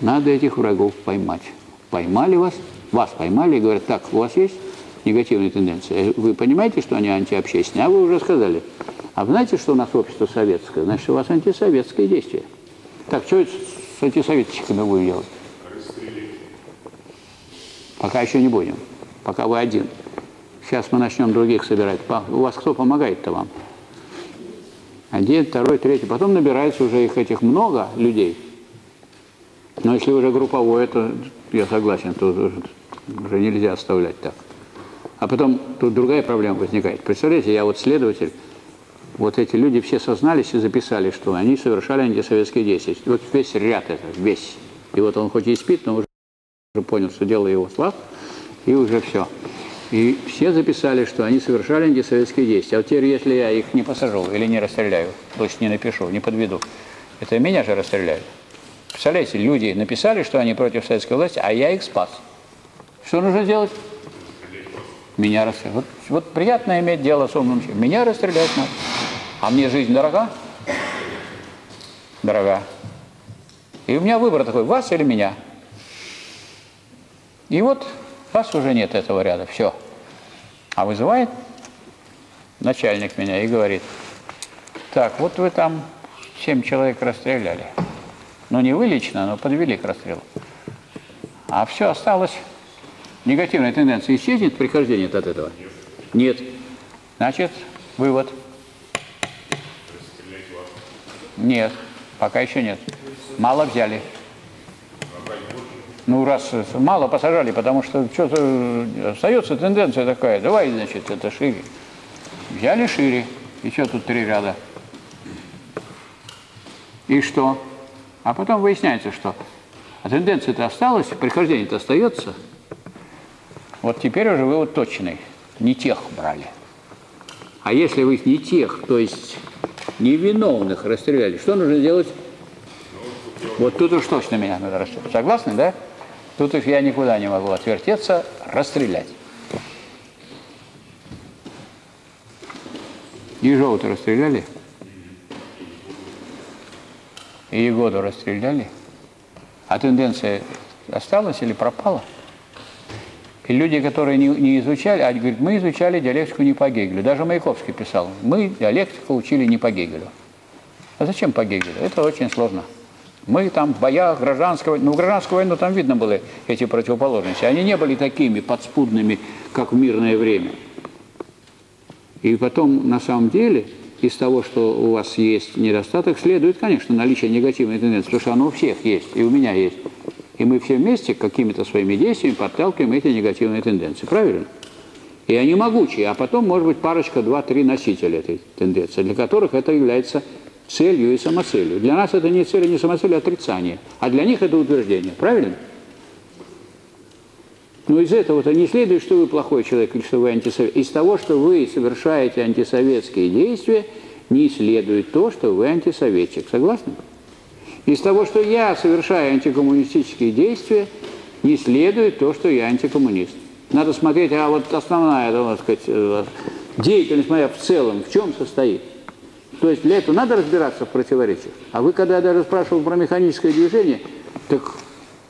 Надо этих врагов поймать. Поймали вас, вас поймали и говорят, так, у вас есть негативные тенденции. Вы понимаете, что они антиобщественные? А вы уже сказали. А знаете, что у нас общество советское? Значит, у вас антисоветское действие. Так, что с антисоветчиками будем делать? Пока еще не будем. Пока вы один. Сейчас мы начнем других собирать. У вас кто помогает-то вам? Один, второй, третий. Потом набирается уже их этих много людей. Но если уже групповое, то я согласен, то уже, уже нельзя оставлять так. А потом тут другая проблема возникает. Представляете, я вот следователь, вот эти люди все сознались и записали, что они совершали антисоветские действия. Вот весь ряд это, весь. И вот он хоть и спит, но уже понял, что дело его слаб, и уже все. И все записали, что они совершали антисоветские действия. А вот теперь, если я их не посажу или не расстреляю, то есть не напишу, не подведу, это меня же расстреляют. Представляете, люди написали, что они против советской власти, а я их спас. Что нужно делать? Меня расстреляют. Вот, вот приятно иметь дело с умным человеком. Меня расстрелять надо. А мне жизнь дорога? Дорога. И у меня выбор такой, вас или меня. И вот вас уже нет этого ряда, все. А вызывает начальник меня и говорит, так, вот вы там семь человек расстреляли. Ну, не вы лично, но подвели к расстрелу. А все осталось. Негативная тенденция исчезнет, прихождение от этого? Нет. Нет. Значит, вывод. Расстрелять вас? Нет, пока еще нет. Мало взяли. Ну, раз мало посажали, потому что что-то остается тенденция такая. Давай, значит, это шире. Взяли шире. И что тут три ряда? И что? А потом выясняется, что а тенденция-то осталась, прихождение-то остается. Вот теперь уже вывод точный. Не тех брали. А если вы их не тех, то есть невиновных расстреляли, что нужно делать? Вот тут уж точно меня надо расстрелять. Согласны, да? Тут уж я никуда не могу отвертеться, расстрелять. Ежова-то расстреляли? И Егоду расстреляли? А тенденция осталась или пропала? И люди, которые не, не изучали, а говорят, мы изучали диалектику не по Гегелю. Даже Маяковский писал, мы диалектику учили не по Гегелю. А зачем по Гегелю? Это очень сложно. Мы там в боях гражданского... Ну, в гражданскую войну там видно были эти противоположности. Они не были такими подспудными, как в мирное время. И потом, на самом деле, из того, что у вас есть недостаток, следует, конечно, наличие негативной тенденции, потому что оно у всех есть, и у меня есть. И мы все вместе какими-то своими действиями подталкиваем эти негативные тенденции. Правильно? И они могучие. А потом, может быть, парочка, два-три носителя этой тенденции, для которых это является целью и самоцелью. Для нас это не цель и не самоцель, а отрицание. А для них это утверждение. Правильно? Но из этого-то не следует, что вы плохой человек или что вы антисоветский. Из того, что вы совершаете антисоветские действия, не следует то, что вы антисоветчик. Согласны? Из того, что я совершаю антикоммунистические действия, не следует то, что я антикоммунист. Надо смотреть, а вот основная, так сказать, деятельность моя в целом в чем состоит? То есть для этого надо разбираться в противоречиях. А вы, когда я даже спрашивал про механическое движение, так,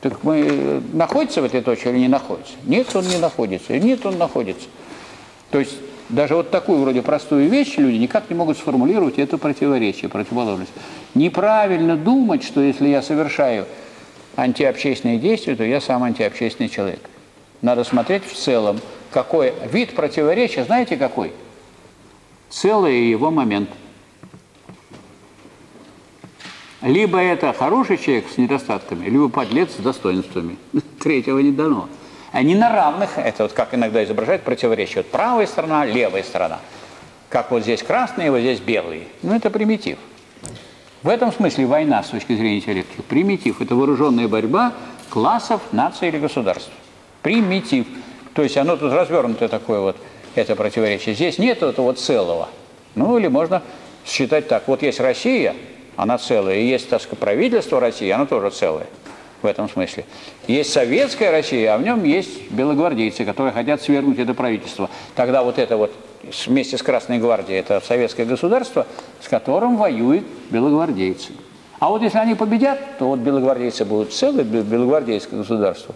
так мы находится в этой точке или не находится? Нет, он не находится. Нет, он находится. То есть даже вот такую вроде простую вещь люди никак не могут сформулировать это противоречие, противоположность. Неправильно думать, что если я совершаю антиобщественные действия, то я сам антиобщественный человек. Надо смотреть в целом, какой вид противоречия, знаете какой? Целый его момент. Либо это хороший человек с недостатками, либо подлец с достоинствами. Третьего не дано. Они на равных, это вот как иногда изображают противоречие. Вот правая сторона, левая сторона. Как вот здесь красные, вот здесь белые. Ну это примитив. В этом смысле война с точки зрения интеллекта. Примитив. Это вооруженная борьба классов, наций или государств. Примитив. То есть оно тут развернутое такое вот, это противоречие. Здесь нет этого целого. Ну или можно считать так. Вот есть Россия, она целая. И есть, так сказать, правительство России, оно тоже целое в этом смысле. Есть советская Россия, а в нем есть белогвардейцы, которые хотят свергнуть это правительство. Тогда вот это вот вместе с Красной гвардией, это советское государство, с которым воюют белогвардейцы. А вот если они победят, то вот белогвардейцы будут целые, белогвардейское государство.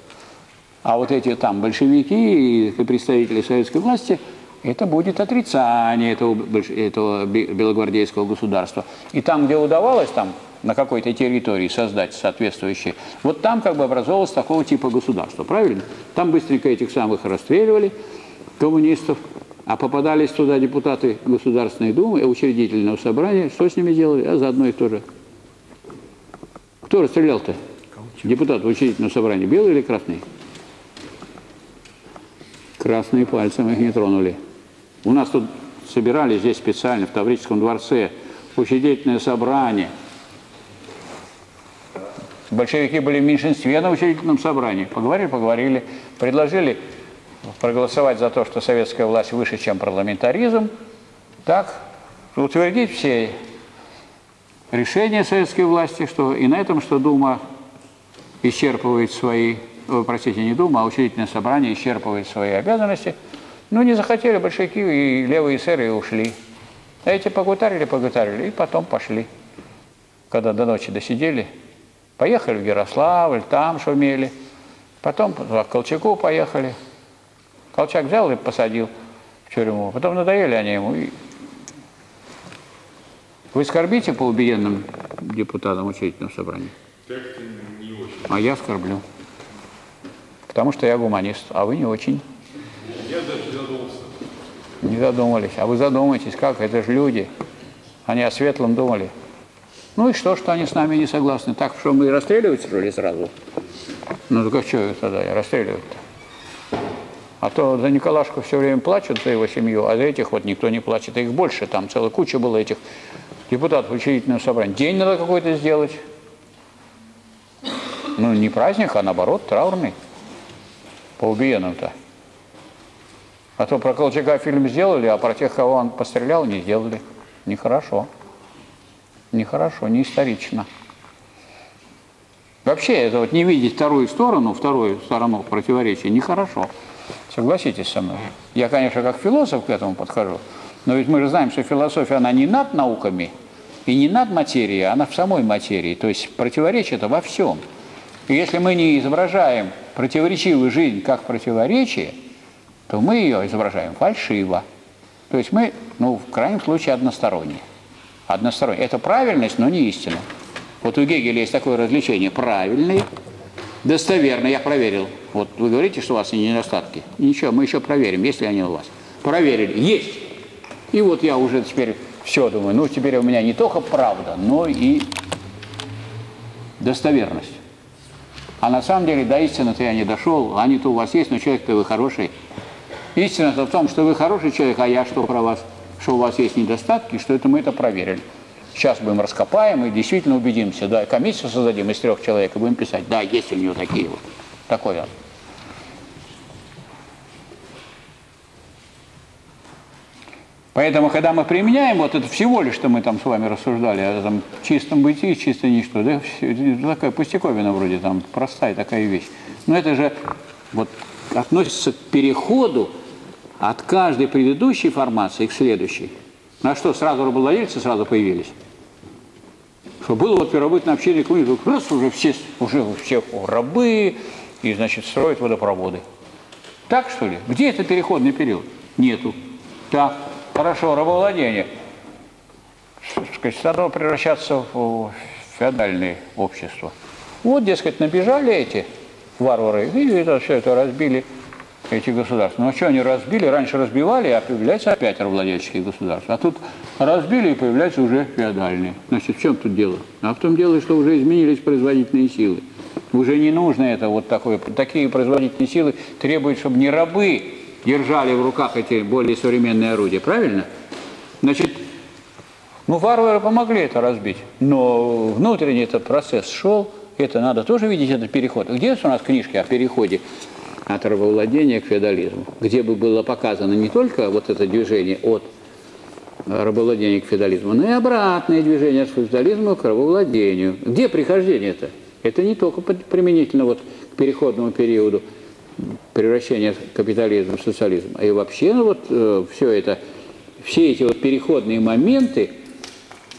А вот эти там большевики и представители советской власти, это будет отрицание этого, этого белогвардейского государства. И там, где удавалось там, на какой-то территории создать соответствующие, вот там как бы образовалось такого типа государство, правильно? Там быстренько этих самых расстреливали, коммунистов, а попадались туда депутаты Государственной Думы, учредительного собрания, что с ними делали? А заодно и тоже. Кто расстрелял-то? Депутаты учредительного собрания, белые или красные? Красные пальцем их не тронули. У нас тут собирали здесь специально, в Таврическом дворце, учредительное собрание. Большевики были в меньшинстве на учредительном собрании. Поговорили, поговорили, предложили проголосовать за то, что советская власть выше, чем парламентаризм. Так, утвердить все решения советской власти, что и на этом, что Дума исчерпывает свои... Ой, простите, не Дума, а учредительное собрание исчерпывает свои обязанности. Ну, не захотели большевики, и левые эсеры ушли. А эти погутарили, погутарили, и потом пошли. Когда до ночи досидели, поехали в Ярославль, там шумели. Потом к Колчаку поехали. Колчак взял и посадил в тюрьму. Потом надоели они ему. Вы скорбите по убиенным депутатам учредительного собрания? А я скорблю. Потому что я гуманист, а вы не очень. Я даже задумался. Не задумались. А вы задумайтесь, как? Это же люди. Они о светлом думали. Ну и что, что они с нами не согласны? Так, что мы и расстреливать, что ли, сразу? Ну, так а что тогда расстреливать-то? А то за Николашку все время плачут, за его семью, а за этих вот никто не плачет. Их больше, там целая куча было этих депутатов учредительного собрания. День надо какой-то сделать. Ну, не праздник, а наоборот, траурный. По убиенным-то. А то про Колчака фильм сделали, а про тех, кого он пострелял, не сделали. Нехорошо. Нехорошо, не исторично. Вообще, это вот не видеть вторую сторону, вторую сторону противоречия, нехорошо. Согласитесь со мной. Я, конечно, как философ к этому подхожу, но ведь мы же знаем, что философия, она не над науками и не над материей, она в самой материи. То есть противоречие-то во всем. И если мы не изображаем противоречивую жизнь как противоречие, то мы ее изображаем фальшиво. То есть мы, ну, в крайнем случае, односторонние. Односторонние. Это правильность, но не истина. Вот у Гегеля есть такое развлечение. Правильный, достоверный, я проверил. Вот вы говорите, что у вас недостатки. Ничего, мы еще проверим, есть ли они у вас. Проверили, есть. И вот я уже теперь все думаю. Ну, теперь у меня не только правда, но и достоверность. А на самом деле до истины-то я не дошел, они-то у вас есть, но человек-то вы хороший. Истина-то в том, что вы хороший человек, а я что про вас, что у вас есть недостатки, что это мы это проверили. Сейчас будем раскопаем и действительно убедимся, да, комиссию создадим из трех человек и будем писать, да, есть у него такие вот, такой он. Поэтому, когда мы применяем вот это всего лишь, что мы там с вами рассуждали, о там, чистом бытии, чистое ничто, да, такая пустяковина вроде, там, простая такая вещь. Но это же вот, относится к переходу от каждой предыдущей формации к следующей. На что сразу рабовладельцы сразу появились? Что было вот первобытное общение коммунистов, раз уже все, уже все рабы, и, значит, строят водопроводы. Так, что ли? Где этот переходный период? Нету. Так. Хорошо, рабовладение. Стало превращаться в феодальные общества. Вот, дескать, набежали эти варвары, и это, все это разбили, эти государства. Ну, а что они разбили? Раньше разбивали, а появляются опять рабовладельческие государства. А тут разбили, и появляются уже феодальные. Значит, в чем тут дело? А в том дело, что уже изменились производительные силы. Уже не нужно это вот такое. Такие производительные силы требуют, чтобы не рабы держали в руках эти более современные орудия, правильно? Значит, ну, варвары помогли это разбить, но внутренний этот процесс шел, это надо тоже видеть, этот переход. Где у нас книжки о переходе от рабовладения к феодализму? Где бы было показано не только вот это движение от рабовладения к феодализму, но и обратное движение от феодализма к рабовладению. Где прихождение-то? Это не только применительно вот к переходному периоду, превращение капитализма в социализм. И вообще, ну, вот э, все это, все эти вот переходные моменты,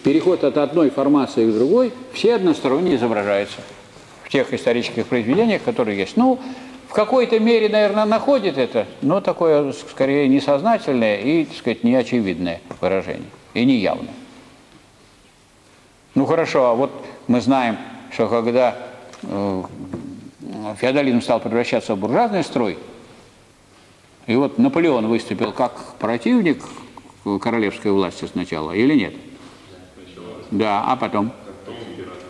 переход от одной формации к другой, все односторонне изображаются в тех исторических произведениях, которые есть. Ну, в какой-то мере, наверное, находит это, но такое, скорее, несознательное и, так сказать, неочевидное выражение, и неявное. Ну хорошо, а вот мы знаем, что когда э, феодализм стал превращаться в буржуазный строй, и вот Наполеон выступил как противник королевской власти сначала, или нет? Да, а потом?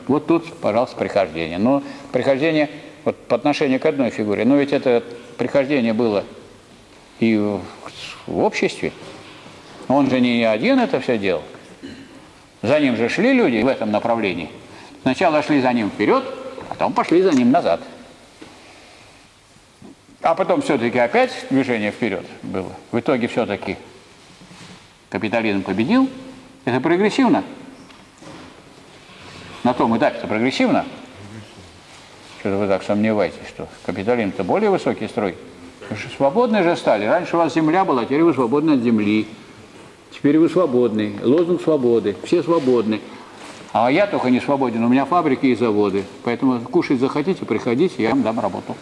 Вот тут, пожалуйста, прихождение. Но прихождение... Вот по отношению к одной фигуре. Но ведь это прихождение было и в, в обществе. Он же не один это все делал. За ним же шли люди в этом направлении. Сначала шли за ним вперед, потом пошли за ним назад. А потом все-таки опять движение вперед было. В итоге все-таки капитализм победил. Это прогрессивно. На том этапе-то прогрессивно. Что-то вы так сомневаетесь, что капитализм-то более высокий строй. Свободные же стали. Раньше у вас земля была, теперь вы свободны от земли. Теперь вы свободны. Лозунг свободы. Все свободны. А я только не свободен. У меня фабрики и заводы. Поэтому кушать захотите, приходите, я вам дам работу.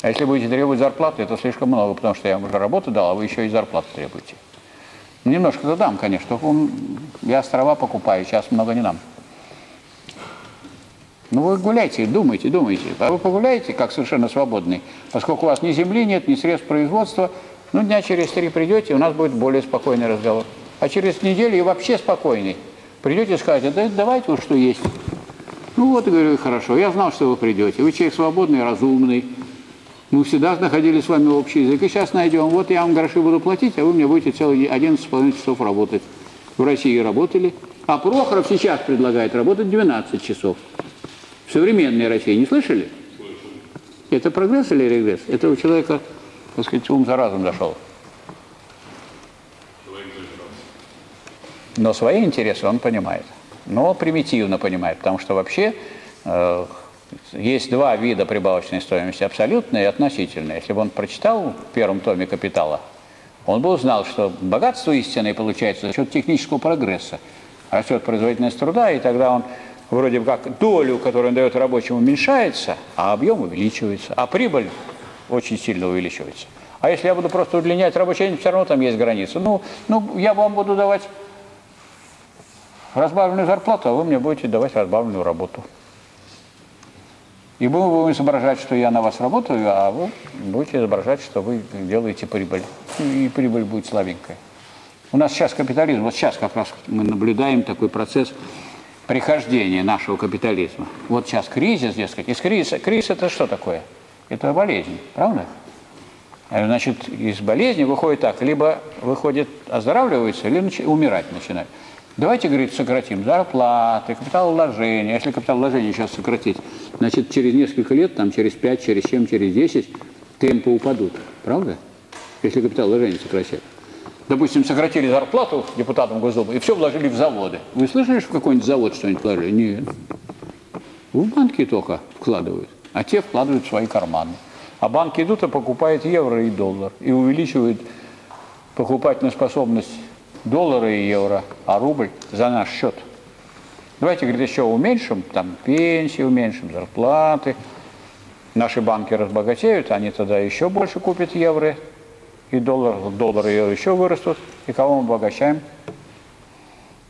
А если будете требовать зарплаты, это слишком много, потому что я вам уже работу дал, а вы еще и зарплату требуете. Немножко-то дам, конечно. Я острова покупаю, сейчас много не дам. Ну вы гуляйте, думайте, думайте. А вы погуляете, как совершенно свободный, поскольку у вас ни земли нет, ни средств производства. Ну дня через три придете, у нас будет более спокойный разговор. А через неделю и вообще спокойный. Придете и скажете, да давайте вот что есть. Ну вот, говорю, хорошо, я знал, что вы придете. Вы человек свободный, разумный. Мы всегда находили с вами общий язык. И сейчас найдем. Вот я вам гроши буду платить, а вы мне будете целый одиннадцать с половиной часов работать. В России работали. А Прохоров сейчас предлагает работать двенадцать часов. В современной России не слышали? Это прогресс или регресс? Этого человека, так сказать, ум за разум дошел. Но свои интересы он понимает. Но примитивно понимает, потому что вообще э, есть два вида прибавочной стоимости, абсолютная и относительная. Если бы он прочитал в первом томе «Капитала», он бы узнал, что богатство истинное получается за счет технического прогресса, растет производительность труда, и тогда он... Вроде как долю, которую он дает рабочим, уменьшается, а объем увеличивается, а прибыль очень сильно увеличивается. А если я буду просто удлинять рабочий день, все равно там есть границы. Ну, ну я вам буду давать разбавленную зарплату, а вы мне будете давать разбавленную работу. И мы будем изображать, что я на вас работаю, а вы будете изображать, что вы делаете прибыль. И прибыль будет слабенькая. У нас сейчас капитализм, вот сейчас как раз мы наблюдаем такой процесс прихождение нашего капитализма. Вот сейчас кризис, дескать. Из кризиса, кризис это что такое? Это болезнь, правда? Значит, из болезни выходит так, либо выходит, оздоравливается, или начи- умирать начинает. Давайте, говорит, сократим зарплаты, капиталовложения. Если капиталовложение сейчас сократить, значит, через несколько лет, там, через пять, через семь, через десять темпы упадут, правда? Если капиталовложение сократят. Допустим, сократили зарплату депутатам Госдумы и все вложили в заводы. Вы слышали, что в какой-нибудь завод что-нибудь вложили? Нет. В банки только вкладывают, а те вкладывают в свои карманы. А банки идут и покупают евро и доллар. И увеличивают покупательную способность доллара и евро, а рубль за наш счет. Давайте, говорит, еще уменьшим, там, пенсии уменьшим, зарплаты. Наши банки разбогатеют, они тогда еще больше купят евро. И доллар, доллар и евро еще вырастут, и кого мы обогащаем?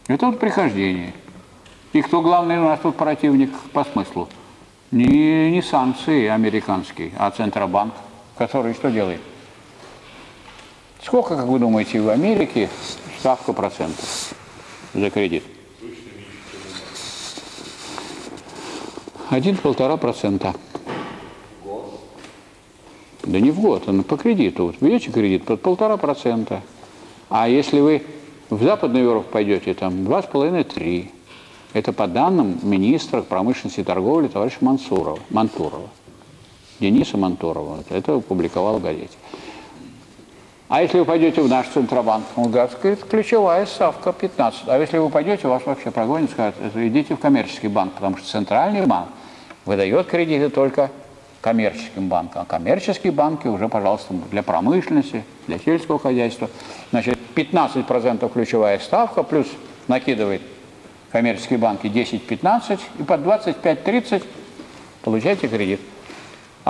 Это вот прихождение. И кто главный у нас тут противник по смыслу? Не, не санкции американские, а Центробанк, который что делает? Сколько, как вы думаете, в Америке ставка процентов за кредит? один-полтора процента. Да не в год, а по кредиту. Вот берете кредит под полтора процента. А если вы в Западную Европу пойдете, там два с половиной три. Это по данным министра промышленности и торговли товарища Мансурова, Мантурова. Дениса Мантурова. Это опубликовал в газете. А если вы пойдете в наш Центробанк, он говорит, ключевая ставка пятнадцать. А если вы пойдете, вас вообще прогонят, скажут, идите в коммерческий банк, потому что Центральный банк выдает кредиты только коммерческим банкам. А коммерческие банки уже, пожалуйста, для промышленности, для сельского хозяйства. Значит, пятнадцать процентов ключевая ставка, плюс накидывает коммерческие банки десять-пятнадцать, и под двадцать пять-тридцать получаете кредит.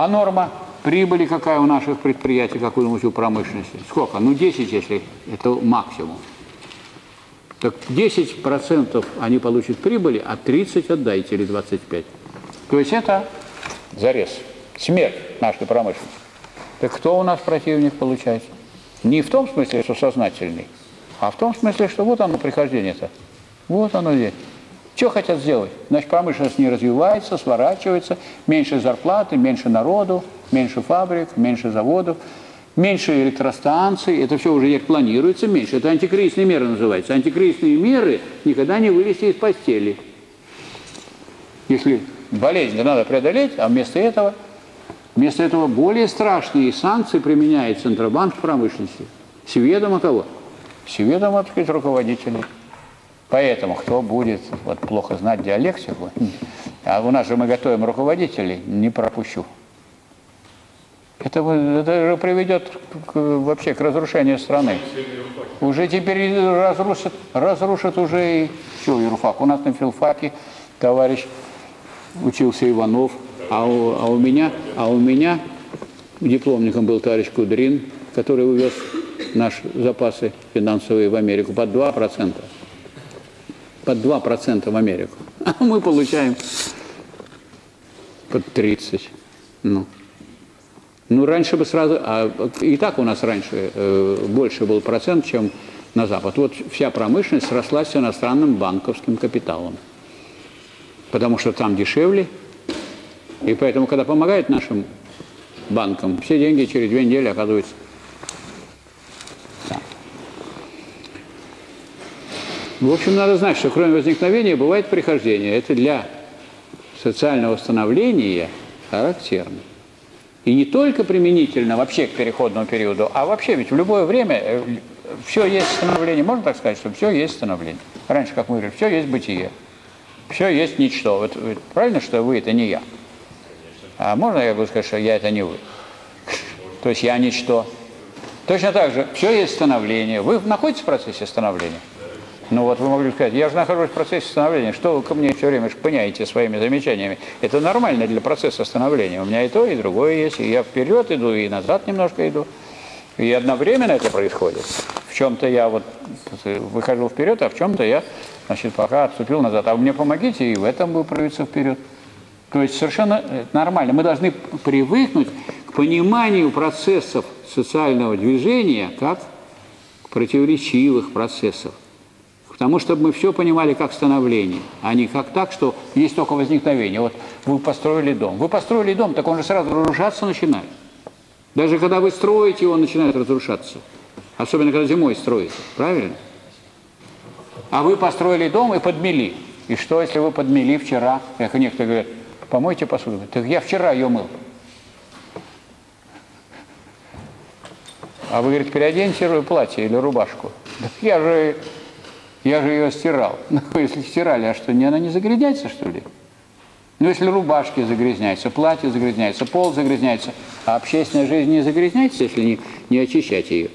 А норма прибыли какая у наших предприятий, какую-нибудь у промышленности? Сколько? Ну десять, если это максимум. Так десять процентов они получат прибыли, а тридцать процентов отдайте или двадцать пять процентов. То есть это зарез, смерть нашей промышленности. Так кто у нас противник получается? Не в том смысле, что сознательный, а в том смысле, что вот оно прихождение-то. Вот оно здесь. Что хотят сделать? Значит, промышленность не развивается, сворачивается, меньше зарплаты, меньше народу, меньше фабрик, меньше заводов, меньше электростанций. Это все уже планируется меньше. Это антикризисные меры называются. Антикризисные меры никогда не вылезти из постели. Если болезнь надо преодолеть, а вместо этого, вместо этого более страшные санкции применяет Центробанк в промышленности. Всеведомо кого? Всеведомо, так сказать, руководителей. Поэтому, кто будет вот, плохо знать диалектику, а у нас же мы готовим руководителей, не пропущу. Это, это же приведет к, вообще к разрушению страны. Уже теперь разрушат, разрушат уже и все, юрфак. У нас на филфаке товарищ учился Иванов, а у, а у меня, а у меня дипломником был товарищ Кудрин, который увез наши запасы финансовые в Америку под два процента. Под два процента в Америку. А мы получаем под тридцать процентов. Ну, ну раньше бы сразу... А и так у нас раньше э, больше был процент, чем на Запад. Вот вся промышленность срослась с иностранным банковским капиталом. Потому что там дешевле. И поэтому, когда помогает нашим банкам, все деньги через две недели оказываются... В общем, надо знать, что кроме возникновения бывает прихождение. Это для социального становления характерно. И не только применительно вообще к переходному периоду, а вообще ведь в любое время все есть становление. Можно так сказать, что все есть становление? Раньше, как мы говорили, все есть бытие, все есть ничто. Вот, правильно, что вы – это не я? А можно я буду сказать, что я – это не вы? То есть я – ничто. Точно так же, все есть становление. Вы находитесь в процессе становления? Ну вот вы могли сказать, я же нахожусь в процессе становления, что вы ко мне все время шпыняете своими замечаниями. Это нормально для процесса становления. У меня и то, и другое есть. И я вперед иду, и назад немножко иду. И одновременно это происходит. В чем-то я вот выхожу вперед, а в чем-то я, значит, пока отступил назад. А вы мне помогите, и в этом вы прорвётесь вперед. То есть совершенно нормально. Мы должны привыкнуть к пониманию процессов социального движения как противоречивых процессов. Потому что мы все понимали как становление, а не как так, что есть только возникновение. Вот вы построили дом. Вы построили дом, так он же сразу разрушаться начинает. Даже когда вы строите, он начинает разрушаться. Особенно, когда зимой строите. Правильно? А вы построили дом и подмели. И что, если вы подмели вчера? Как некоторые говорят, помойте посуду. Так я вчера ее мыл. А вы говорите, переоденьте платье или рубашку. Так я же... Я же ее стирал. Ну, если стирали, а что, не она не загрязняется, что ли? Ну, если рубашки загрязняются, платье загрязняется, пол загрязняется, а общественная жизнь не загрязняется, если не, не очищать ее.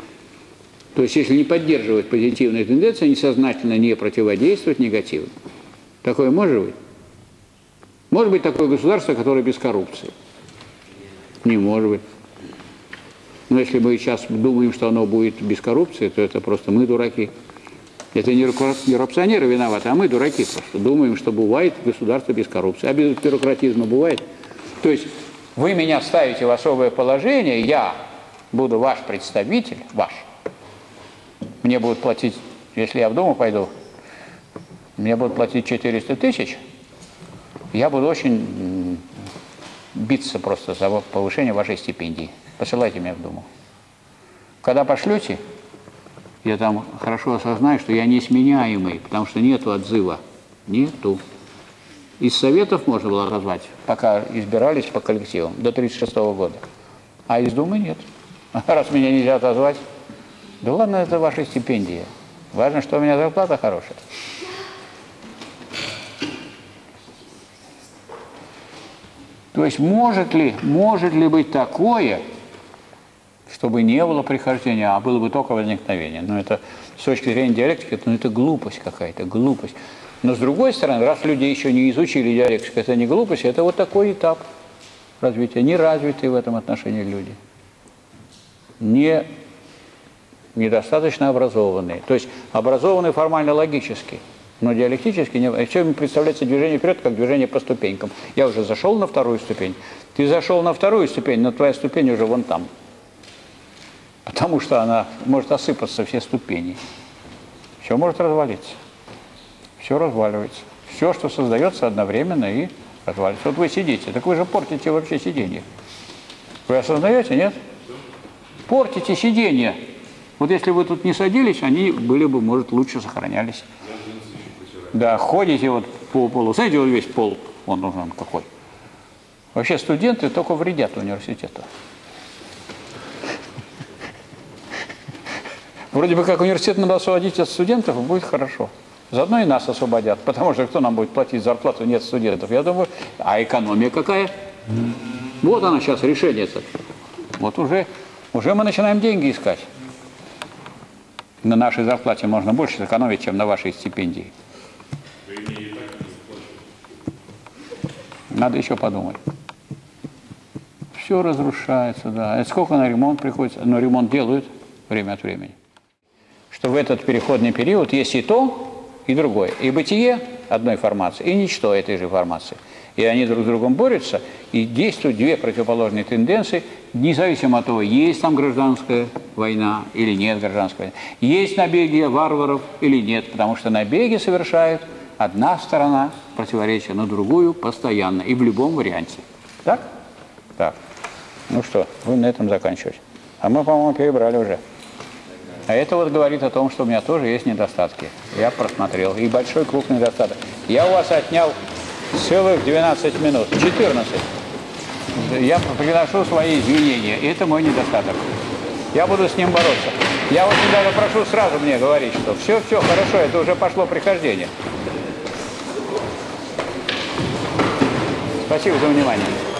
То есть, если не поддерживать позитивные тенденции, несознательно не противодействовать негативу. Такое может быть? Может быть такое государство, которое без коррупции? Не может быть. Но если мы сейчас думаем, что оно будет без коррупции, то это просто мы дураки. Это не коррупционеры виноваты, а мы дураки просто. Думаем, что бывает государство без коррупции. А без бюрократизма бывает. То есть вы меня ставите в особое положение, я буду ваш представитель, ваш. Мне будут платить, если я в Думу пойду, мне будут платить четыреста тысяч. Я буду очень биться просто за повышение вашей стипендии. Посылайте меня в Думу. Когда пошлете... Я там хорошо осознаю, что я несменяемый, потому что нету отзыва. Нету. Из советов можно было назвать, пока избирались по коллективам, до тридцать шестого года. А из Думы нет. Раз меня нельзя отозвать, да ладно, это ваши стипендии. Важно, что у меня зарплата хорошая. То есть может ли, может ли быть такое... чтобы не было прихождения, а было бы только возникновение. Но это с точки зрения диалектики, ну, это глупость какая-то, глупость. Но с другой стороны, раз люди еще не изучили диалектику, это не глупость, это вот такой этап. развития, неразвитые в этом отношении люди, не недостаточно образованные. То есть образованные формально логически, но диалектически не... Все им представляется движение вперед, как движение по ступенькам. Я уже зашел на вторую ступень, ты зашел на вторую ступень, но твоя ступень уже вон там. Потому что она может осыпаться, все ступени. Все может развалиться. Все разваливается. Все, что создается одновременно и разваливается. Вот вы сидите, так вы же портите вообще сиденье. Вы осознаете, нет? Портите сиденье. Вот если вы тут не садились, они были бы, может, лучше сохранялись. Да, ходите вот по полу. Знаете, вот весь пол, он нужен какой. Вообще студенты только вредят университету. Вроде бы как университет надо освободить от студентов, и будет хорошо. Заодно и нас освободят, потому что кто нам будет платить зарплату, нет студентов. Я думаю, а экономия какая? Вот она сейчас, решение-то. Вот уже, уже мы начинаем деньги искать. На нашей зарплате можно больше сэкономить, чем на вашей стипендии. Надо еще подумать. Все разрушается, да. Это сколько на ремонт приходится? Но ремонт делают время от времени. Что в этот переходный период есть и то, и другое. И бытие одной формации, и ничто этой же формации. И они друг с другом борются, и действуют две противоположные тенденции, независимо от того, есть там гражданская война или нет гражданской войны, есть набеги варваров или нет, потому что набеги совершают одна сторона противоречия на другую постоянно и в любом варианте. Так? Так. Ну что, будем на этом заканчивать. А мы, по-моему, перебрали уже. А это вот говорит о том, что у меня тоже есть недостатки. Я просмотрел. И большой круг недостаток. Я у вас отнял целых двенадцать минут. четырнадцать. Я приношу свои извинения. И это мой недостаток. Я буду с ним бороться. Я вот недавно прошу сразу мне говорить, что все, все, хорошо, это уже пошло прихождение. Спасибо за внимание.